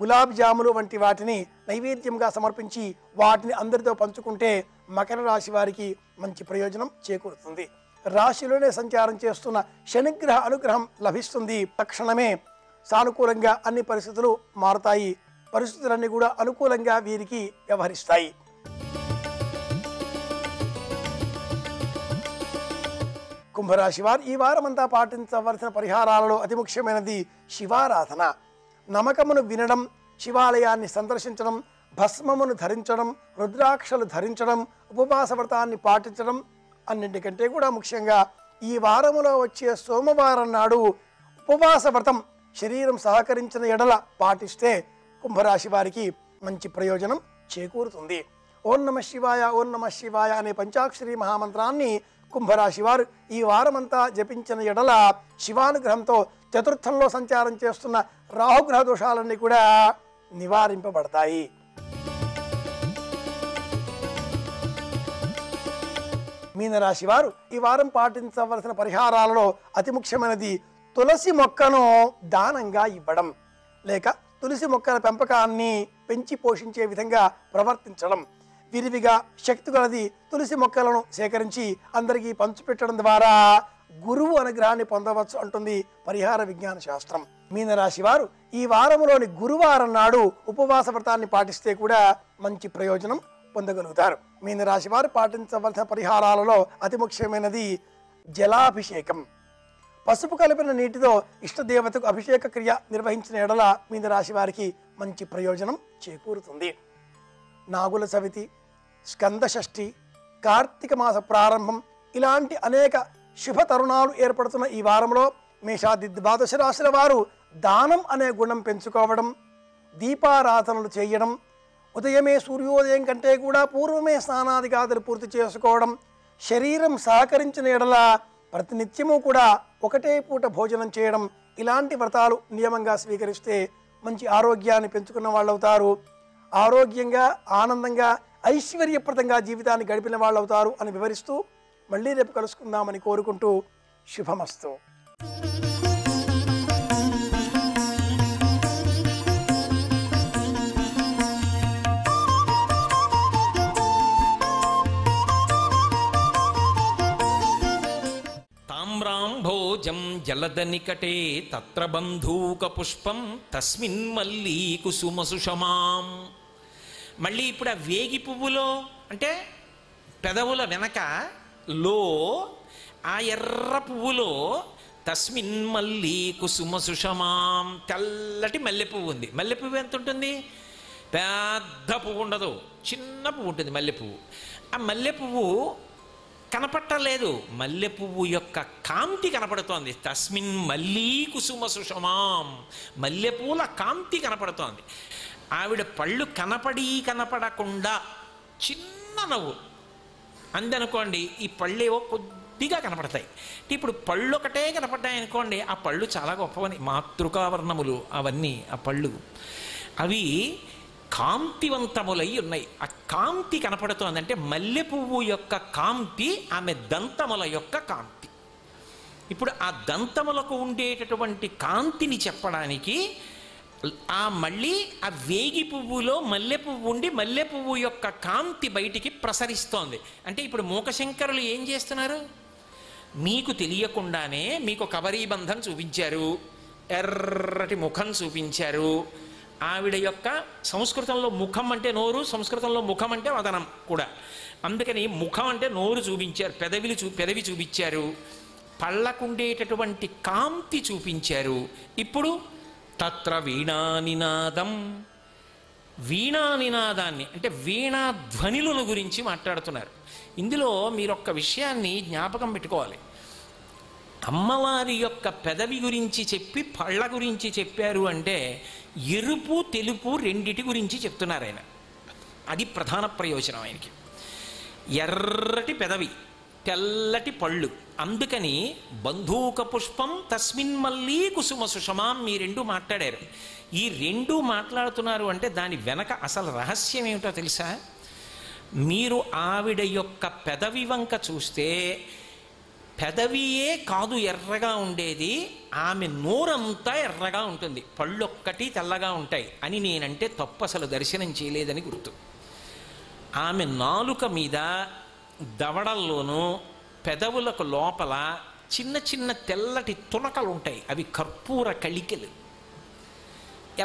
గులాబ్ జాములు వంటి వాటిని నైవేద్యంగా సమర్పించి వాటిని అందరితో పంచుకుంటే మకర రాశి వారికి మంచి ప్రయోజనం చేకూరుతుంది. రాశిలోనే సంచారం చేస్తున్న శనిగ్రహ అనుగ్రహం లభిస్తుంది. తక్షణమే సానుకూలంగా అన్ని పరిస్థితులు మారుతాయి. పరిస్థితులన్నీ కూడా అనుకూలంగా వీరికి వ్యవహరిస్తాయి. కుంభరాశి వారు ఈ వారమంతా పాటించవలసిన పరిహారాలలో అతి ముఖ్యమైనది శివారాధన. నమకమును వినడం, శివాలయాన్ని సందర్శించడం, భస్మమును ధరించడం, రుద్రాక్షలు ధరించడం, ఉపవాస వ్రతాన్ని పాటించడం, అన్నింటికంటే కూడా ముఖ్యంగా ఈ వారములో వచ్చే సోమవారం నాడు ఉపవాస వ్రతం శరీరం సహకరించిన ఎడల పాటిస్తే కుంభరాశి వారికి మంచి ప్రయోజనం చేకూరుతుంది. ఓం నమ శివాయ, ఓం నమ శివాయ అనే పంచాక్షరి మహామంత్రాన్ని కుంభరాశి వారు ఈ వారమంతా జపించిన ఎడల శివానుగ్రహంతో చతుర్థంలో సంచారం చేస్తున్న రాహుగ్రహ దోషాలన్నీ కూడా నివారింపబడతాయి. మీనరాశి వారు ఈ వారం పాటించవలసిన పరిహారాలలో అతి ముఖ్యమైనది తులసి మొక్కను దానంగా ఇవ్వడం లేక తులసి మొక్కల పెంపకాన్ని పెంచి పోషించే విధంగా ప్రవర్తించడం, విరివిగా శక్తి కొలది తులసి మొక్కలను సేకరించి అందరికీ పంచిపెట్టడం ద్వారా గురువు అనుగ్రహాన్ని పొందవచ్చు అంటుంది పరిహార విజ్ఞాన శాస్త్రం. మీనరాశి వారు ఈ వారంలోని గురువారం నాడు ఉపవాస వ్రతాన్ని పాటిస్తే కూడా మంచి ప్రయోజనం పొందగలుగుతారు. మీనరాశి వారు పాటించవలసిన పరిహారాలలో అతి ముఖ్యమైనది జలాభిషేకం. పసుపు కలిపిన నీటితో ఇష్టదేవతకు అభిషేక క్రియ నిర్వహించిన ఎడల మీనరాశి వారికి మంచి ప్రయోజనం చేకూరుతుంది. నాగుల చవితి, స్కంద షష్ఠి, కార్తీక మాస ప్రారంభం ఇలాంటి అనేక శుభ తరుణాలు ఏర్పడుతున్న ఈ వారంలో మేషాది ద్వాదశ రాశుల వారు దానం అనే గుణం పెంచుకోవడం, దీపారాధనలు చేయడం, ఉదయమే సూర్యోదయం కంటే కూడా పూర్వమే స్నానాధికాదులు పూర్తి చేసుకోవడం, శరీరం సహకరించిన ఎడల ప్రతినిత్యము కూడా 1 పూట భోజనం చేయడం ఇలాంటి వ్రతాలు నియమంగా స్వీకరిస్తే మంచి ఆరోగ్యాన్ని పెంచుకున్న వాళ్ళు అవుతారు. ఆరోగ్యంగా, ఆనందంగా, ఐశ్వర్యప్రదంగా జీవితాన్ని గడిపిన వాళ్ళు అవుతారు అని వివరిస్తూ మళ్ళీ రేపు కలుసుకుందామని కోరుకుంటూ శుభమస్తు. సరోజం జలదనికటే తత్ర బంధూక పుష్పం తస్మిన్ మల్లి కుసుమ సుషమాం. మళ్ళీ ఇప్పుడు ఆ వేగి పువ్వులో అంటే పెదవుల వెనక లో ఆ ఎర్ర పువ్వులో తస్మిన్ మల్లి కుసుమ సుషమాం తెల్లటి మల్లెపువ్వు ఉంది. మల్లెపువ్వు ఎంత ఉంటుంది? పెద్ద పువ్వు ఉండదు, చిన్న పువ్వు ఉంటుంది మల్లెపువ్వు. ఆ మల్లెపువ్వు కనపట్టలేదు, మల్లెపువ్వు యొక్క కాంతి కనపడుతోంది. తస్మిన్ మల్లీ కుసుమ సుషమాం, మల్లెపూల కాంతి కనపడుతోంది. ఆవిడ పళ్ళు కనపడకుండా చిన్న నవ్వు అందనుకోండి, ఈ పళ్ళు ఏవో కొద్దిగా కనపడతాయి. ఇప్పుడు పళ్ళు ఒకటే కనపడ్డాయి అనుకోండి, ఆ పళ్ళు చాలా గొప్పవని మాతృకావర్ణములు అవన్నీ ఆ పళ్ళు అవి కాంతివంతములై ఉన్నాయి. ఆ కాంతి కనపడుతోందంటే మల్లె పువ్వు యొక్క కాంతి ఆమె దంతముల యొక్క కాంతి. ఇప్పుడు ఆ దంతములకు ఉండేటటువంటి కాంతిని చెప్పడానికి ఆ మళ్ళీ ఆ వేగి పువ్వులో మల్లె పువ్వు ఉండి మల్లె పువ్వు యొక్క కాంతి బయటికి ప్రసరిస్తోంది. అంటే ఇప్పుడు మూకశంకరులు ఏం చేస్తున్నారు? మీకు తెలియకుండానే మీకు కబరీ బంధం చూపించారు, ఎర్రటి ముఖం చూపించారు. ఆవిడ యొక్క సంస్కృతంలో ముఖం అంటే నోరు, సంస్కృతంలో ముఖం అంటే వదనం కూడా. అందుకని ముఖం అంటే నోరు చూపించారు, పెదవి చూపించారు, పళ్ళకుండేటటువంటి కాంతి చూపించారు. ఇప్పుడు తత్ర వీణానినాదం, వీణానినాదాన్ని అంటే వీణాధ్వనులను గురించి మాట్లాడుతున్నారు. ఇందులో మీరు ఒక్క విషయాన్ని జ్ఞాపకం పెట్టుకోవాలి. అమ్మవారి యొక్క పెదవి గురించి చెప్పి పళ్ళ గురించి చెప్పారు అంటే ఎరుపు తెలుపు రెండిటి గురించి చెప్తున్నారు ఆయన. అది ప్రధాన ప్రయోజనం ఆయనకి. ఎర్రటి పెదవి, తెల్లటి పళ్ళు. అందుకని బంధూక పుష్పం తస్మిన్ మల్లీ కుసుమ సుషమాం మీ రెండు మాట్లాడారు. ఈ రెండు మాట్లాడుతున్నారు అంటే దాని వెనక అసలు రహస్యం ఏమిటో తెలుసా? మీరు ఆవిడ యొక్క పెదవి వంక చూస్తే పెదవియే కాదు ఎర్రగా ఉండేది, ఆమె నోరంతా ఎర్రగా ఉంటుంది, పళ్ళొక్కటి తెల్లగా ఉంటాయి అని నేనంటే తప్పు అసలు దర్శనం చేయలేదని గుర్తు. ఆమె నాలుక మీద దవడల్లోనూ పెదవులకు లోపల చిన్న చిన్న తెల్లటి తునకలు ఉంటాయి, అవి కర్పూర కళికలు.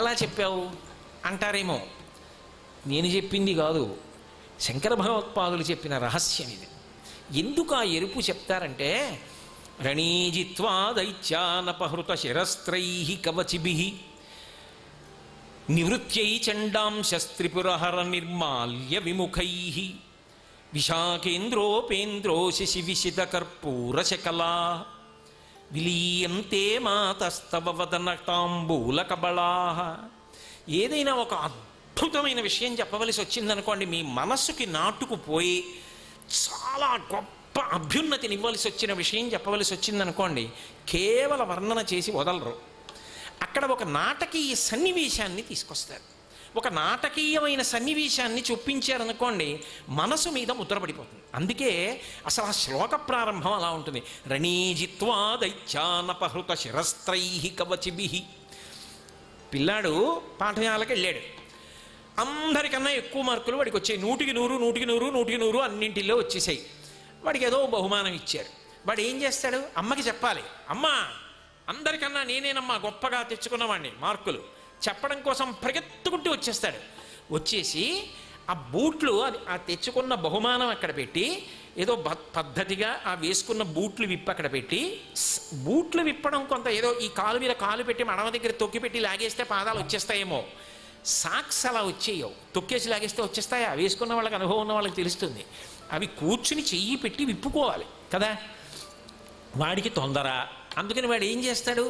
ఎలా చెప్పావు అంటారేమో, నేను చెప్పింది కాదు శంకర భగవత్పాదులు చెప్పిన రహస్యం ఇది. ఎందుకు ఆ ఎరుపు చెప్తారంటే రణీజిత్వా దైత్యానపహృత శిరస్త్రై కవచిభి నివృత్యై చండాంశస్త్రిపురహర నిర్మాల్య విముఖై విశాఖేంద్రోపేంద్రో శిశి విశిత కర్పూరశకలా విలీయంతే మాతస్తవ వదన తాంబూల కబళా. ఏదైనా ఒక అద్భుతమైన విషయం చెప్పవలసి వచ్చిందనుకోండి, మీ మనస్సుకి నాటుకుపోయి చాలా గొప్ప అభ్యున్నతిని ఇవ్వాల్సి వచ్చిన విషయం చెప్పవలసి వచ్చిందనుకోండి, కేవల వర్ణన చేసి వదలరు. అక్కడ ఒక నాటకీయ సన్నివేశాన్ని తీసుకొస్తారు. ఒక నాటకీయమైన సన్నివేశాన్ని చూపించారనుకోండి, మనసు మీద ముద్రపడిపోతుంది. అందుకే అసలు ఆ శ్లోక ప్రారంభం అలా ఉంటుంది. రణీజిత్వా దైత్యానపహృత శిరస్త్రై కవచిభి. పిల్లాడు పాఠశాలకు వెళ్ళాడు, అందరికన్నా ఎక్కువ మార్కులు వాడికి వచ్చాయి, 100కి 100 అన్నింటిలో వచ్చేసాయి. వాడికి ఏదో బహుమానం ఇచ్చారు. వాడు ఏం చేస్తాడు? అమ్మకి చెప్పాలి, అమ్మ అందరికన్నా నేనేనమ్మా గొప్పగా తెచ్చుకున్నవాడిని మార్కులు చెప్పడం కోసం పరిగెత్తుకుంటూ వచ్చేస్తాడు. వచ్చేసి ఆ బూట్లు ఆ తెచ్చుకున్న బహుమానం అక్కడ పెట్టి ఏదో పద్ధతిగా ఆ వేసుకున్న బూట్లు విప్పి అక్కడ పెట్టి, బూట్లు విప్పడం కొంత ఏదో ఈ కాలు మీద కాలు పెట్టి మడమ దగ్గర తొక్కి పెట్టి లాగేస్తే పాదాలు వచ్చేస్తాయేమో, సాక్స్ అలా వచ్చేయవు, తొక్కేసి లాగేస్తే వచ్చేస్తాయా? వేసుకున్న వాళ్ళకి అనుభవం ఉన్న వాళ్ళకి తెలుస్తుంది. అవి కూర్చుని చెయ్యి పెట్టి విప్పుకోవాలి కదా. వాడికి తొందర, అందుకని వాడు ఏం చేస్తాడు?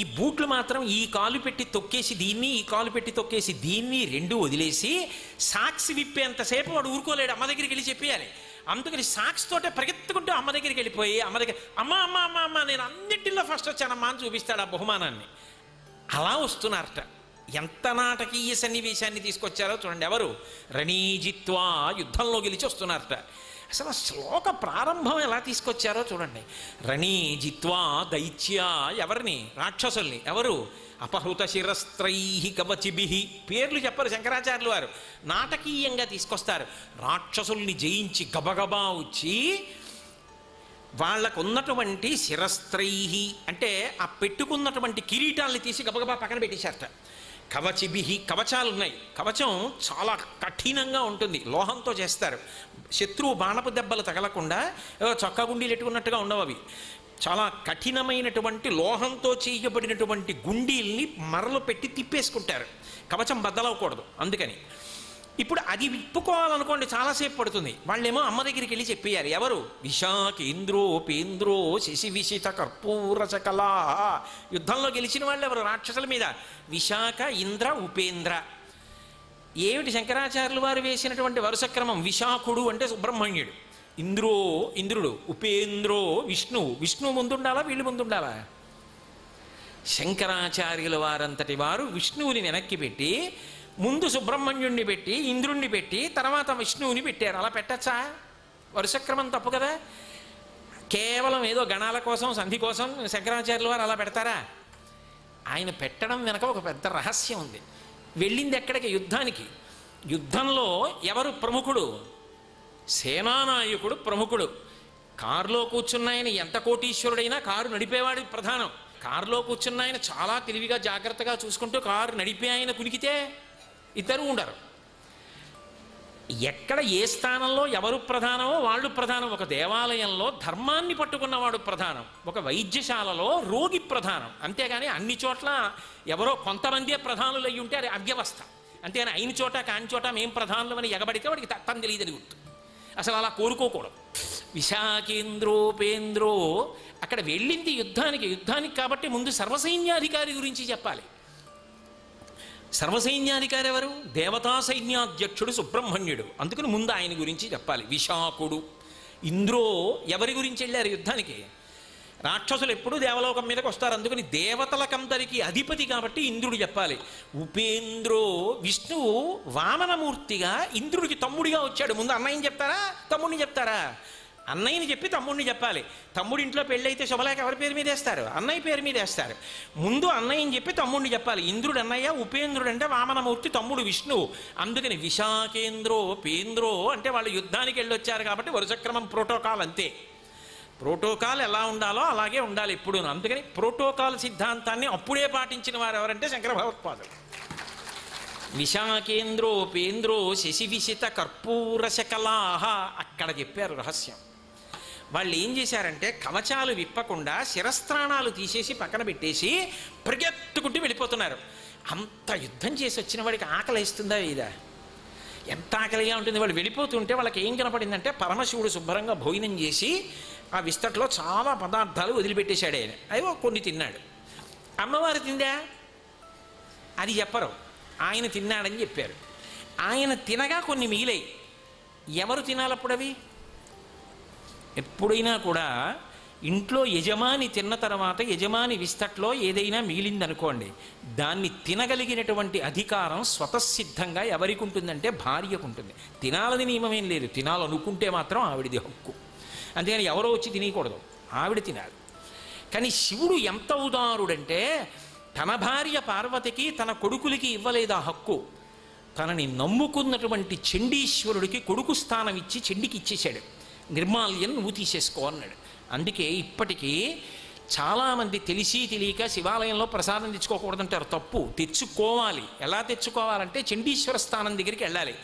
ఈ బూట్లు మాత్రం ఈ కాలు పెట్టి తొక్కేసి దీన్ని, ఈ కాలు పెట్టి తొక్కేసి దీన్ని రెండు వదిలేసి సాక్స్ విప్పేంతసేపు వాడు ఊరుకోలేడు, అమ్మ దగ్గరికి వెళ్ళి చెప్పేయాలి. అందుకని సాక్స్ తోటే పరిగెత్తుకుంటూ అమ్మ దగ్గరికి వెళ్ళిపోయి అమ్మ దగ్గర అమ్మ అమ్మ అమ్మ అమ్మ నేను అన్నింటిలో ఫస్ట్ వచ్చానమ్మా అని చూపిస్తాడు ఆ బహుమానాన్ని. అలా వస్తున్నారట. ఎంత నాటకీయ సన్నివేశాన్ని తీసుకొచ్చారో చూడండి. ఎవరు? రణీజిత్వా, యుద్ధంలో గెలిచి వస్తున్నారట. అసలు శ్లోక ప్రారంభం ఎలా తీసుకొచ్చారో చూడండి. రణీజిత్వా దైత్యా, ఎవరిని? రాక్షసుల్ని. ఎవరు? అపహృత శిరస్త్రై కవచిభి. పేర్లు చెప్పరు శంకరాచార్యులు వారు, నాటకీయంగా తీసుకొస్తారు. రాక్షసుల్ని జయించి గబగబా వచ్చి వాళ్ళకు ఉన్నటువంటి శిరస్త్రైహి అంటే ఆ పెట్టుకున్నటువంటి కిరీటాలను తీసి గబగబా పక్కన పెట్టేశారట. కవచిభిహి కవచాలు ఉన్నాయి. కవచం చాలా కఠినంగా ఉంటుంది, లోహంతో చేస్తారు. శత్రువు బాణపు దెబ్బలు తగలకుండా చొక్కా గుండీలు పెట్టుకున్నట్టుగా ఉండవు అవి. చాలా కఠినమైనటువంటి లోహంతో చేయబడినటువంటి గుండీల్ని మరలు పెట్టి తిప్పేసుకుంటారు, కవచం బద్దలవకూడదు అందుకని. ఇప్పుడు అది విప్పుకోవాలనుకోండి చాలాసేపు పడుతుంది. వాళ్ళేమో అమ్మ దగ్గరికి వెళ్ళి చెప్పేయారు. ఎవరు? విశాఖేంద్రో పేంద్రో శశి విశిత కర్పూరచకలా. యుద్ధంలో గెలిచిన వాళ్ళు ఎవరు? రాక్షసుల మీద విశాఖ, ఇంద్ర, ఉపేంద్ర. ఏమిటి శంకరాచార్యులు వారు వేసినటువంటి వరుస క్రమం? విశాఖుడు అంటే సుబ్రహ్మణ్యుడు, ఇంద్రో ఇంద్రుడు, ఉపేంద్రో విష్ణువు. విష్ణువు ముందుండాలా, వీళ్ళు ముందుండాలా? శంకరాచార్యుల వారంతటి వారు విష్ణువుని వెనక్కి పెట్టి ముందు సుబ్రహ్మణ్యుణ్ణి పెట్టి ఇంద్రుణ్ణి పెట్టి తర్వాత విష్ణువుని పెట్టారు. అలా పెట్టచ్చా? వరుసక్రమం తప్పు కదా. కేవలం ఏదో గణాల కోసం సంధి కోసం శంకరాచార్యుల వారు అలా పెడతారా? ఆయన పెట్టడం వెనక ఒక పెద్ద రహస్యం ఉంది. వెళ్ళింది ఎక్కడికి? యుద్ధానికి. యుద్ధంలో ఎవరు ప్రముఖుడు? సేనానాయకుడు ప్రముఖుడు. కారులో కూర్చున్న ఆయన ఎంత కోటీశ్వరుడైనా కారు నడిపేవాడు ప్రధానం. కారులో కూర్చున్న ఆయన చాలా తెలివిగా జాగ్రత్తగా చూసుకుంటూ కారు నడిపే ఆయన కునికితే ఇద్దరు ఉండరు. ఎక్కడ ఏ స్థానంలో ఎవరు ప్రధానమో వాళ్ళు ప్రధానం. ఒక దేవాలయంలో ధర్మాన్ని పట్టుకున్నవాడు ప్రధానం, ఒక వైద్యశాలలో రోగి ప్రధానం. అంతేగాని అన్ని చోట్ల ఎవరో కొంతమందే ప్రధానులు అయ్యి ఉంటే అది అవ్యవస్థ. అంతేగాని అయిన చోట కాని చోట మేం ప్రధానులు అని ఎగబడితే వాడికి తను తెలియదని గుర్తు. అసలు అలా కోరుకోకూడదు. విశాఖేంద్రోపేంద్రో అక్కడ వెళ్ళింది యుద్ధానికి. యుద్ధానికి కాబట్టి ముందు సర్వసైన్యాధికారి గురించి చెప్పాలి. సర్వసైన్యాధికారి ఎవరు? దేవతా సైన్యాధ్యక్షుడు సుబ్రహ్మణ్యుడు. అందుకని ముందు ఆయన గురించి చెప్పాలి. విశాఖుడు, ఇంద్రో. ఎవరి గురించి వెళ్ళారు యుద్ధానికి? రాక్షసులు ఎప్పుడు దేవలోకం మీదకి వస్తారు, అందుకని దేవతలకందరికీ అధిపతి కాబట్టి ఇంద్రుడు చెప్పాలి. ఉపేంద్రో, విష్ణువు వామనమూర్తిగా ఇంద్రుడికి తమ్ముడిగా వచ్చాడు. ముందు అన్నయ్యని చెప్తారా, తమ్ముడిని చెప్తారా? అన్నయ్యని చెప్పి తమ్ముడిని చెప్పాలి. తమ్ముడింట్లో పెళ్ళైతే శుభలేఖ ఎవరి పేరు మీద వేస్తారు? అన్నయ్య పేరు మీద వేస్తారు. ముందు అన్నయ్యని చెప్పి తమ్ముడిని చెప్పాలి. ఇంద్రుడు అన్నయ్య, ఉపేంద్రుడు అంటే వామనమూర్తి, తమ్ముడు విష్ణువు. అందుకని విశాఖేంద్రో పేంద్రో అంటే వాళ్ళు యుద్ధానికి వెళ్ళొచ్చారు కాబట్టి వరుసక్రమం ప్రోటోకాల్ అంతే. ప్రోటోకాల్ ఎలా ఉండాలో అలాగే ఉండాలి ఎప్పుడూ. అందుకని ప్రోటోకాల్ సిద్ధాంతాన్ని అప్పుడే పాటించిన వారు ఎవరంటే శంకర భగవత్పాదులు. విశాఖేంద్రో పేంద్రో శశి విశిత కర్పూరశకలాహ అక్కడ చెప్పారు రహస్యం. వాళ్ళు ఏం చేశారంటే కవచాలు విప్పకుండా శిరస్త్రాణాలు తీసేసి పక్కన పెట్టేసి పరిగెత్తుకుంటూ వెళ్ళిపోతున్నారు. అంత యుద్ధం చేసి వచ్చిన వాడికి ఆకలి వేస్తుందా? ఇదా ఎంత ఆకలిగా ఉంటుంది. వాళ్ళు వెళ్ళిపోతుంటే వాళ్ళకి ఏం కనపడిందంటే పరమశివుడు శుభ్రంగా భోజనం చేసి ఆ విస్తట్లో చాలా పదార్థాలు వదిలిపెట్టేశాడు. ఆయన అవి కొన్ని తిన్నాడు. అమ్మవారు తిందా? అది చెప్పరు, ఆయన తిన్నాడని చెప్పారు. ఆయన తినగా కొన్ని మిగిలాయి. ఎవరు తినాలప్పుడు అవి? ఎప్పుడైనా కూడా ఇంట్లో యజమాని తిన్న తర్వాత యజమాని విస్తట్లో ఏదైనా మిగిలిందనుకోండి, దాన్ని తినగలిగినటువంటి అధికారం స్వతసిద్ధంగా ఎవరికి ఉంటుందంటే భార్యకు ఉంటుంది. తినాలని నియమమేం లేదు, తినాలనుకుంటే మాత్రం ఆవిడది హక్కు. అంతేగాని ఎవరో వచ్చి తినకూడదు, ఆవిడ తినాలి. కానీ శివుడు ఎంత ఉదారుడంటే తన భార్య పార్వతికి తన కొడుకులకి ఇవ్వలేదా హక్కు? తనని నమ్ముకున్నటువంటి చండీశ్వరుడికి కొడుకు స్థానం ఇచ్చి చండికి ఇచ్చేశాడు. నిర్మాల్యం నువ్వు తీసేసుకో అన్నాడు. అందుకే ఇప్పటికీ చాలామంది తెలిసి తెలియక శివాలయంలో ప్రసాదం తెచ్చుకోకూడదంటారు. తప్పు. తెచ్చుకోవాలి. ఎలా తెచ్చుకోవాలంటే చండీశ్వర స్థానం దగ్గరికి వెళ్ళాలి,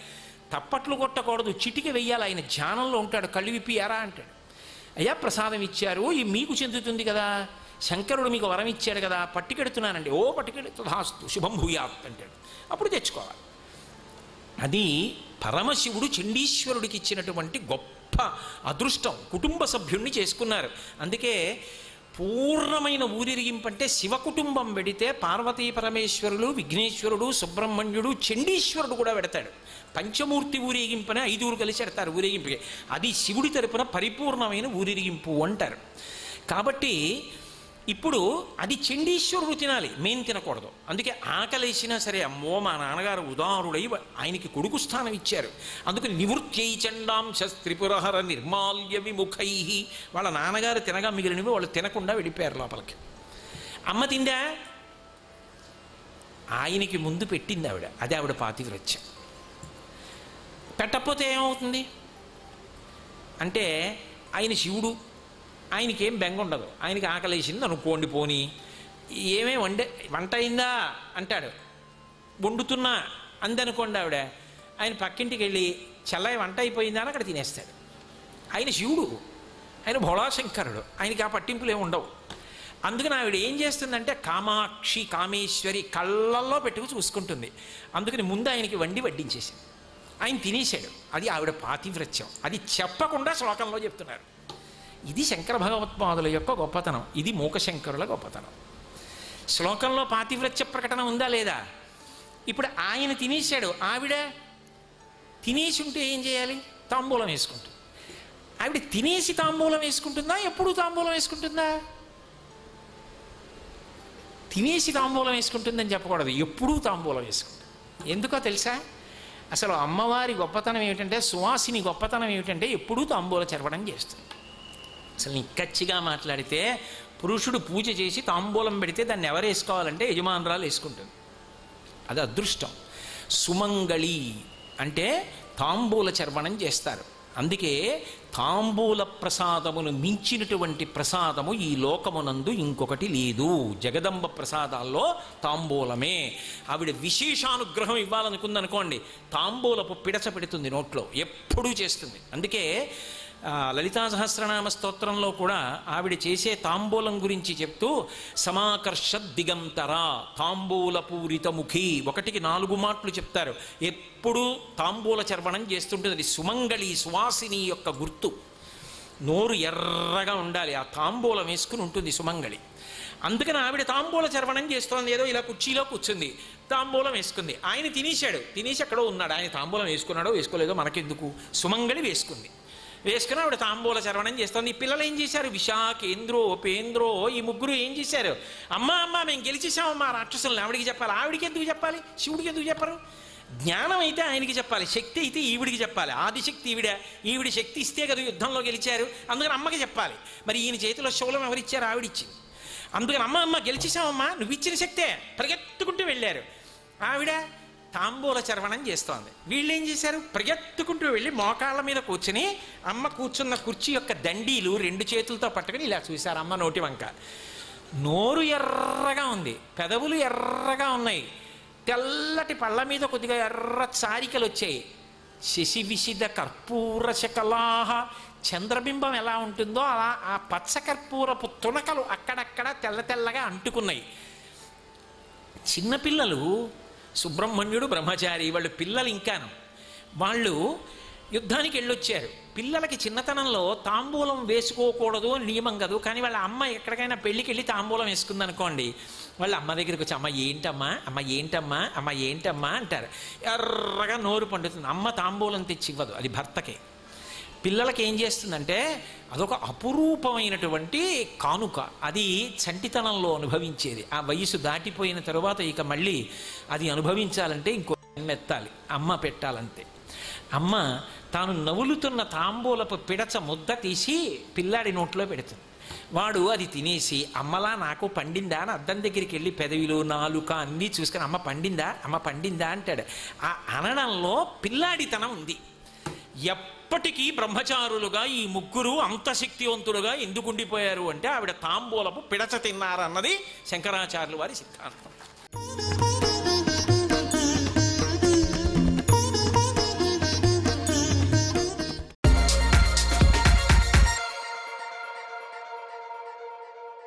తప్పట్లు కొట్టకూడదు, చిటికి వెయ్యాలి. ఆయన ధ్యానంలో ఉంటాడు, కళ్ళు విప్పియారా అంటాడు. అయ్యా ప్రసాదం ఇచ్చారు, ఈ మీకు చెందుతుంది కదా, శంకరుడు మీకు వరం ఇచ్చాడు కదా, పట్టుకెడుతున్నానండి. ఓ పట్టుకెడుతు హాస్తు శుభం భూయాత్ అంటాడు. అప్పుడు తెచ్చుకోవాలి. అది పరమశివుడు చండీశ్వరుడికి ఇచ్చినటువంటి గొప్ప అదృష్టం. కుటుంబ సభ్యుణ్ణి చేసుకున్నారు. అందుకే పూర్ణమైన ఊరిరిగింపంటే శివ కుటుంబం పెడితే పార్వతీ పరమేశ్వరుడు, విఘ్నేశ్వరుడు, సుబ్రహ్మణ్యుడు, చండీశ్వరుడు కూడా పెడతాడు. పంచమూర్తి ఊరేగింపునే ఐదుగురు కలిసి పెడతారు ఊరేగింపుకి. అది శివుడి తరపున పరిపూర్ణమైన ఊరిరిగింపు అంటారు. కాబట్టి ఇప్పుడు అది చండీశ్వరుడు తినాలి, మేం తినకూడదు. అందుకే ఆకలేసినా సరే అమ్మో మా నాన్నగారు ఉదారుడై ఆయనకి కొడుకు స్థానం ఇచ్చారు, అందుకని నివృత్యై చండాంశ త్రిపురహర నిర్మాల్య విముఖై. వాళ్ళ నాన్నగారు తినగా మిగిలినవి వాళ్ళు తినకుండా వెళ్ళిపోయారు లోపలికి. అమ్మ తిందా? ఆయనకి ముందు పెట్టింది ఆవిడ, అదే ఆవిడ పాతివ్రత్యం. పెట్టకపోతే ఏమవుతుంది అంటే ఆయన శివుడు, आयन के बेंग उंडदु आयन की आकलेसिंदि अनुकोंडि पोनी ఏమే వండే వంట అయిందా అంటాడు వండుతున్నా అందనుకోండి ఆవిడ ఆయన పక్కింటికి వెళ్ళి చల్లై వంట అయిపోయిందా అని అక్కడ తినేస్తాడు ఆయన శివుడు ఆయన భోళాశంకరుడు ఆయనకి ఆ పట్టింపులు ఏమి ఉండవు అందుకని ఆవిడ ఏం చేస్తుందంటే కామాక్షి కామేశ్వరి కళ్ళల్లో పెట్టుకు చూసుకుంటుంది అందుకని ముందు ఆయనకి వండి వడ్డించేసింది ఆయన తినేశాడు అది ఆవిడ పాతివ్రత్యం అది చెప్పకుండా శ్లోకంలో చెప్తున్నారు ఇది శంకర భగవత్పాదుల యొక్క గొప్పతనం ఇది మూకశంకరుల గొప్పతనం శ్లోకంలో పాతివ్రత్య ప్రకటన ఉందా లేదా ఇప్పుడు ఆయన తినేశాడు ఆవిడ తినేసి ఉంటే ఏం చేయాలి తాంబూలం వేసుకుంటుంది ఆవిడ తినేసి తాంబూలం వేసుకుంటుందా ఎప్పుడు తాంబూలం వేసుకుంటుందా తినేసి తాంబూలం వేసుకుంటుందని చెప్పకూడదు ఎప్పుడు తాంబూలం వేసుకుంటుంది ఎందుకో తెలుసా అసలు అమ్మవారి గొప్పతనం ఏమిటంటే సువాసిని గొప్పతనం ఏమిటంటే ఎప్పుడు తాంబూలం చెరవడం చేస్తుంది అసలు నిక్కచ్చిగా మాట్లాడితే పురుషుడు పూజ చేసి తాంబూలం పెడితే దాన్ని ఎవరు వేసుకోవాలంటే యజమానురాలు వేసుకుంటుంది అది అదృష్టం సుమంగళి అంటే తాంబూల చర్వణం చేస్తారు అందుకే తాంబూల ప్రసాదమును మించినటువంటి ప్రసాదము ఈ లోకమునందు ఇంకొకటి లేదు జగదంబ ప్రసాదాల్లో తాంబూలమే ఆవిడ విశేషానుగ్రహం ఇవ్వాలనుకుందనుకోండి తాంబూలపు పిడచ పెడుతుంది నోట్లో ఎప్పుడూ చేస్తుంది అందుకే లలితా సహస్రనామ స్తోత్రంలో కూడా ఆవిడ చేసే తాంబూలం గురించి చెప్తూ సమాకర్ష దిగంతర తాంబూల పూరిత ముఖి 1కి 4 మాటలు చెప్తారు ఎప్పుడు తాంబూల చర్వణం చేస్తుంటుంది అది సుమంగళి సువాసిని యొక్క గుర్తు నోరు ఎర్రగా ఉండాలి ఆ తాంబూలం వేసుకుని ఉంటుంది సుమంగళి అందుకని ఆవిడ తాంబూల చర్వణం చేస్తోంది ఏదో ఇలా కుర్చీలో కూర్చుంది తాంబూలం వేసుకుంది ఆయన తినేశాడు తినేసి అక్కడో ఉన్నాడు ఆయన తాంబూలం వేసుకున్నాడో వేసుకోలేదో మనకెందుకు సుమంగళి వేసుకుంది వేసుకుని ఆవిడ తాంబూల చర్వణం చేస్తుంది ఈ పిల్లలు ఏం చేశారు విశాఖేంద్రో ఉపేంద్రో ఈ ముగ్గురు ఏం చేశారు అమ్మ అమ్మ మేము గెలిచేసామమ్మా రాక్షసులను ఆవిడికి చెప్పాలి ఆవిడికి ఎందుకు చెప్పాలి శివుడికి ఎందుకు చెప్పరు జ్ఞానం అయితే ఆయనకి చెప్పాలి శక్తి అయితే ఈవిడికి చెప్పాలి ఆదిశక్తి ఈవిడ శక్తి ఇస్తే కదా యుద్ధంలో గెలిచారు అందుకని అమ్మకి చెప్పాలి మరి ఈయన చేతిలో శూలం ఎవరిచ్చారు ఆవిడిచ్చింది అందుకని అమ్మ అమ్మ గెలిచేసామమ్మా నువ్వు ఇచ్చిన శక్తే పరిగెత్తుకుంటూ వెళ్ళారు ఆవిడ తాంబూల చర్వణం చేస్తోంది వీళ్ళు ఏం చేశారు పరిగెత్తుకుంటూ వెళ్ళి మోకాళ్ళ మీద కూర్చుని అమ్మ కూర్చున్న కుర్చీ యొక్క దండీలు 2 చేతులతో పట్టుకుని ఇలా చూశారు అమ్మ నోటి వంక నోరు ఎర్రగా ఉంది పెదవులు ఎర్రగా ఉన్నాయి తెల్లటి పళ్ళ మీద కొద్దిగా ఎర్ర చారికలు వచ్చాయి శశివిశిద కర్పూర శకలాహ చంద్రబింబం ఎలా ఉంటుందో అలా ఆ పచ్చ కర్పూరపు తునకలు అక్కడక్కడ తెల్ల తెల్లగా అంటుకున్నాయి చిన్నపిల్లలు సుబ్రహ్మణ్యుడు బ్రహ్మచారి వాళ్ళు పిల్లలు ఇంకాను వాళ్ళు యుద్ధానికి వెళ్ళొచ్చారు పిల్లలకి చిన్నతనంలో తాంబూలం వేసుకోకూడదు అని నియమం కాదు కానీ వాళ్ళ అమ్మ ఎక్కడికైనా పెళ్ళికి వెళ్ళి తాంబూలం వేసుకుందనుకోండి వాళ్ళ అమ్మ దగ్గరికి వచ్చి అమ్మ ఏంటమ్మా అమ్మ ఏంటమ్మా అమ్మ ఏంటమ్మా అంటారు ఎర్రగా నోరు పండుతుంది అమ్మ తాంబూలం తెచ్చి ఇవ్వదు అది భర్తకే పిల్లలకి ఏం చేస్తుందంటే అదొక అపురూపమైనటువంటి కానుక అది చంటితనంలో అనుభవించేది ఆ వయసు దాటిపోయిన తర్వాత ఇక మళ్ళీ అది అనుభవించాలంటే ఇంకో ఎత్తాలి అమ్మ పెట్టాలంతే అమ్మ తాను నవ్వులుతున్న తాంబూలపు పిడచ ముద్ద తీసి పిల్లాడి నోట్లో పెడుతుంది వాడు అది తినేసి అమ్మలా నాకు పండిందా అని అద్దం దగ్గరికి వెళ్ళి పెదవిలో నాలుక అన్నీ చూసుకొని అమ్మ పండిందా అంటాడు ఆ అనడంలో పిల్లాడితనం ఉంది ఎప్పటికీ బ్రహ్మచారులుగా ఈ ముగ్గురు అంత శక్తివంతులుగా ఎందుకు ఉండిపోయారు అంటే ఆవిడ తాంబూలపు పిడచ తిన్నారన్నది శంకరాచార్యుల వారి సిద్ధాంతం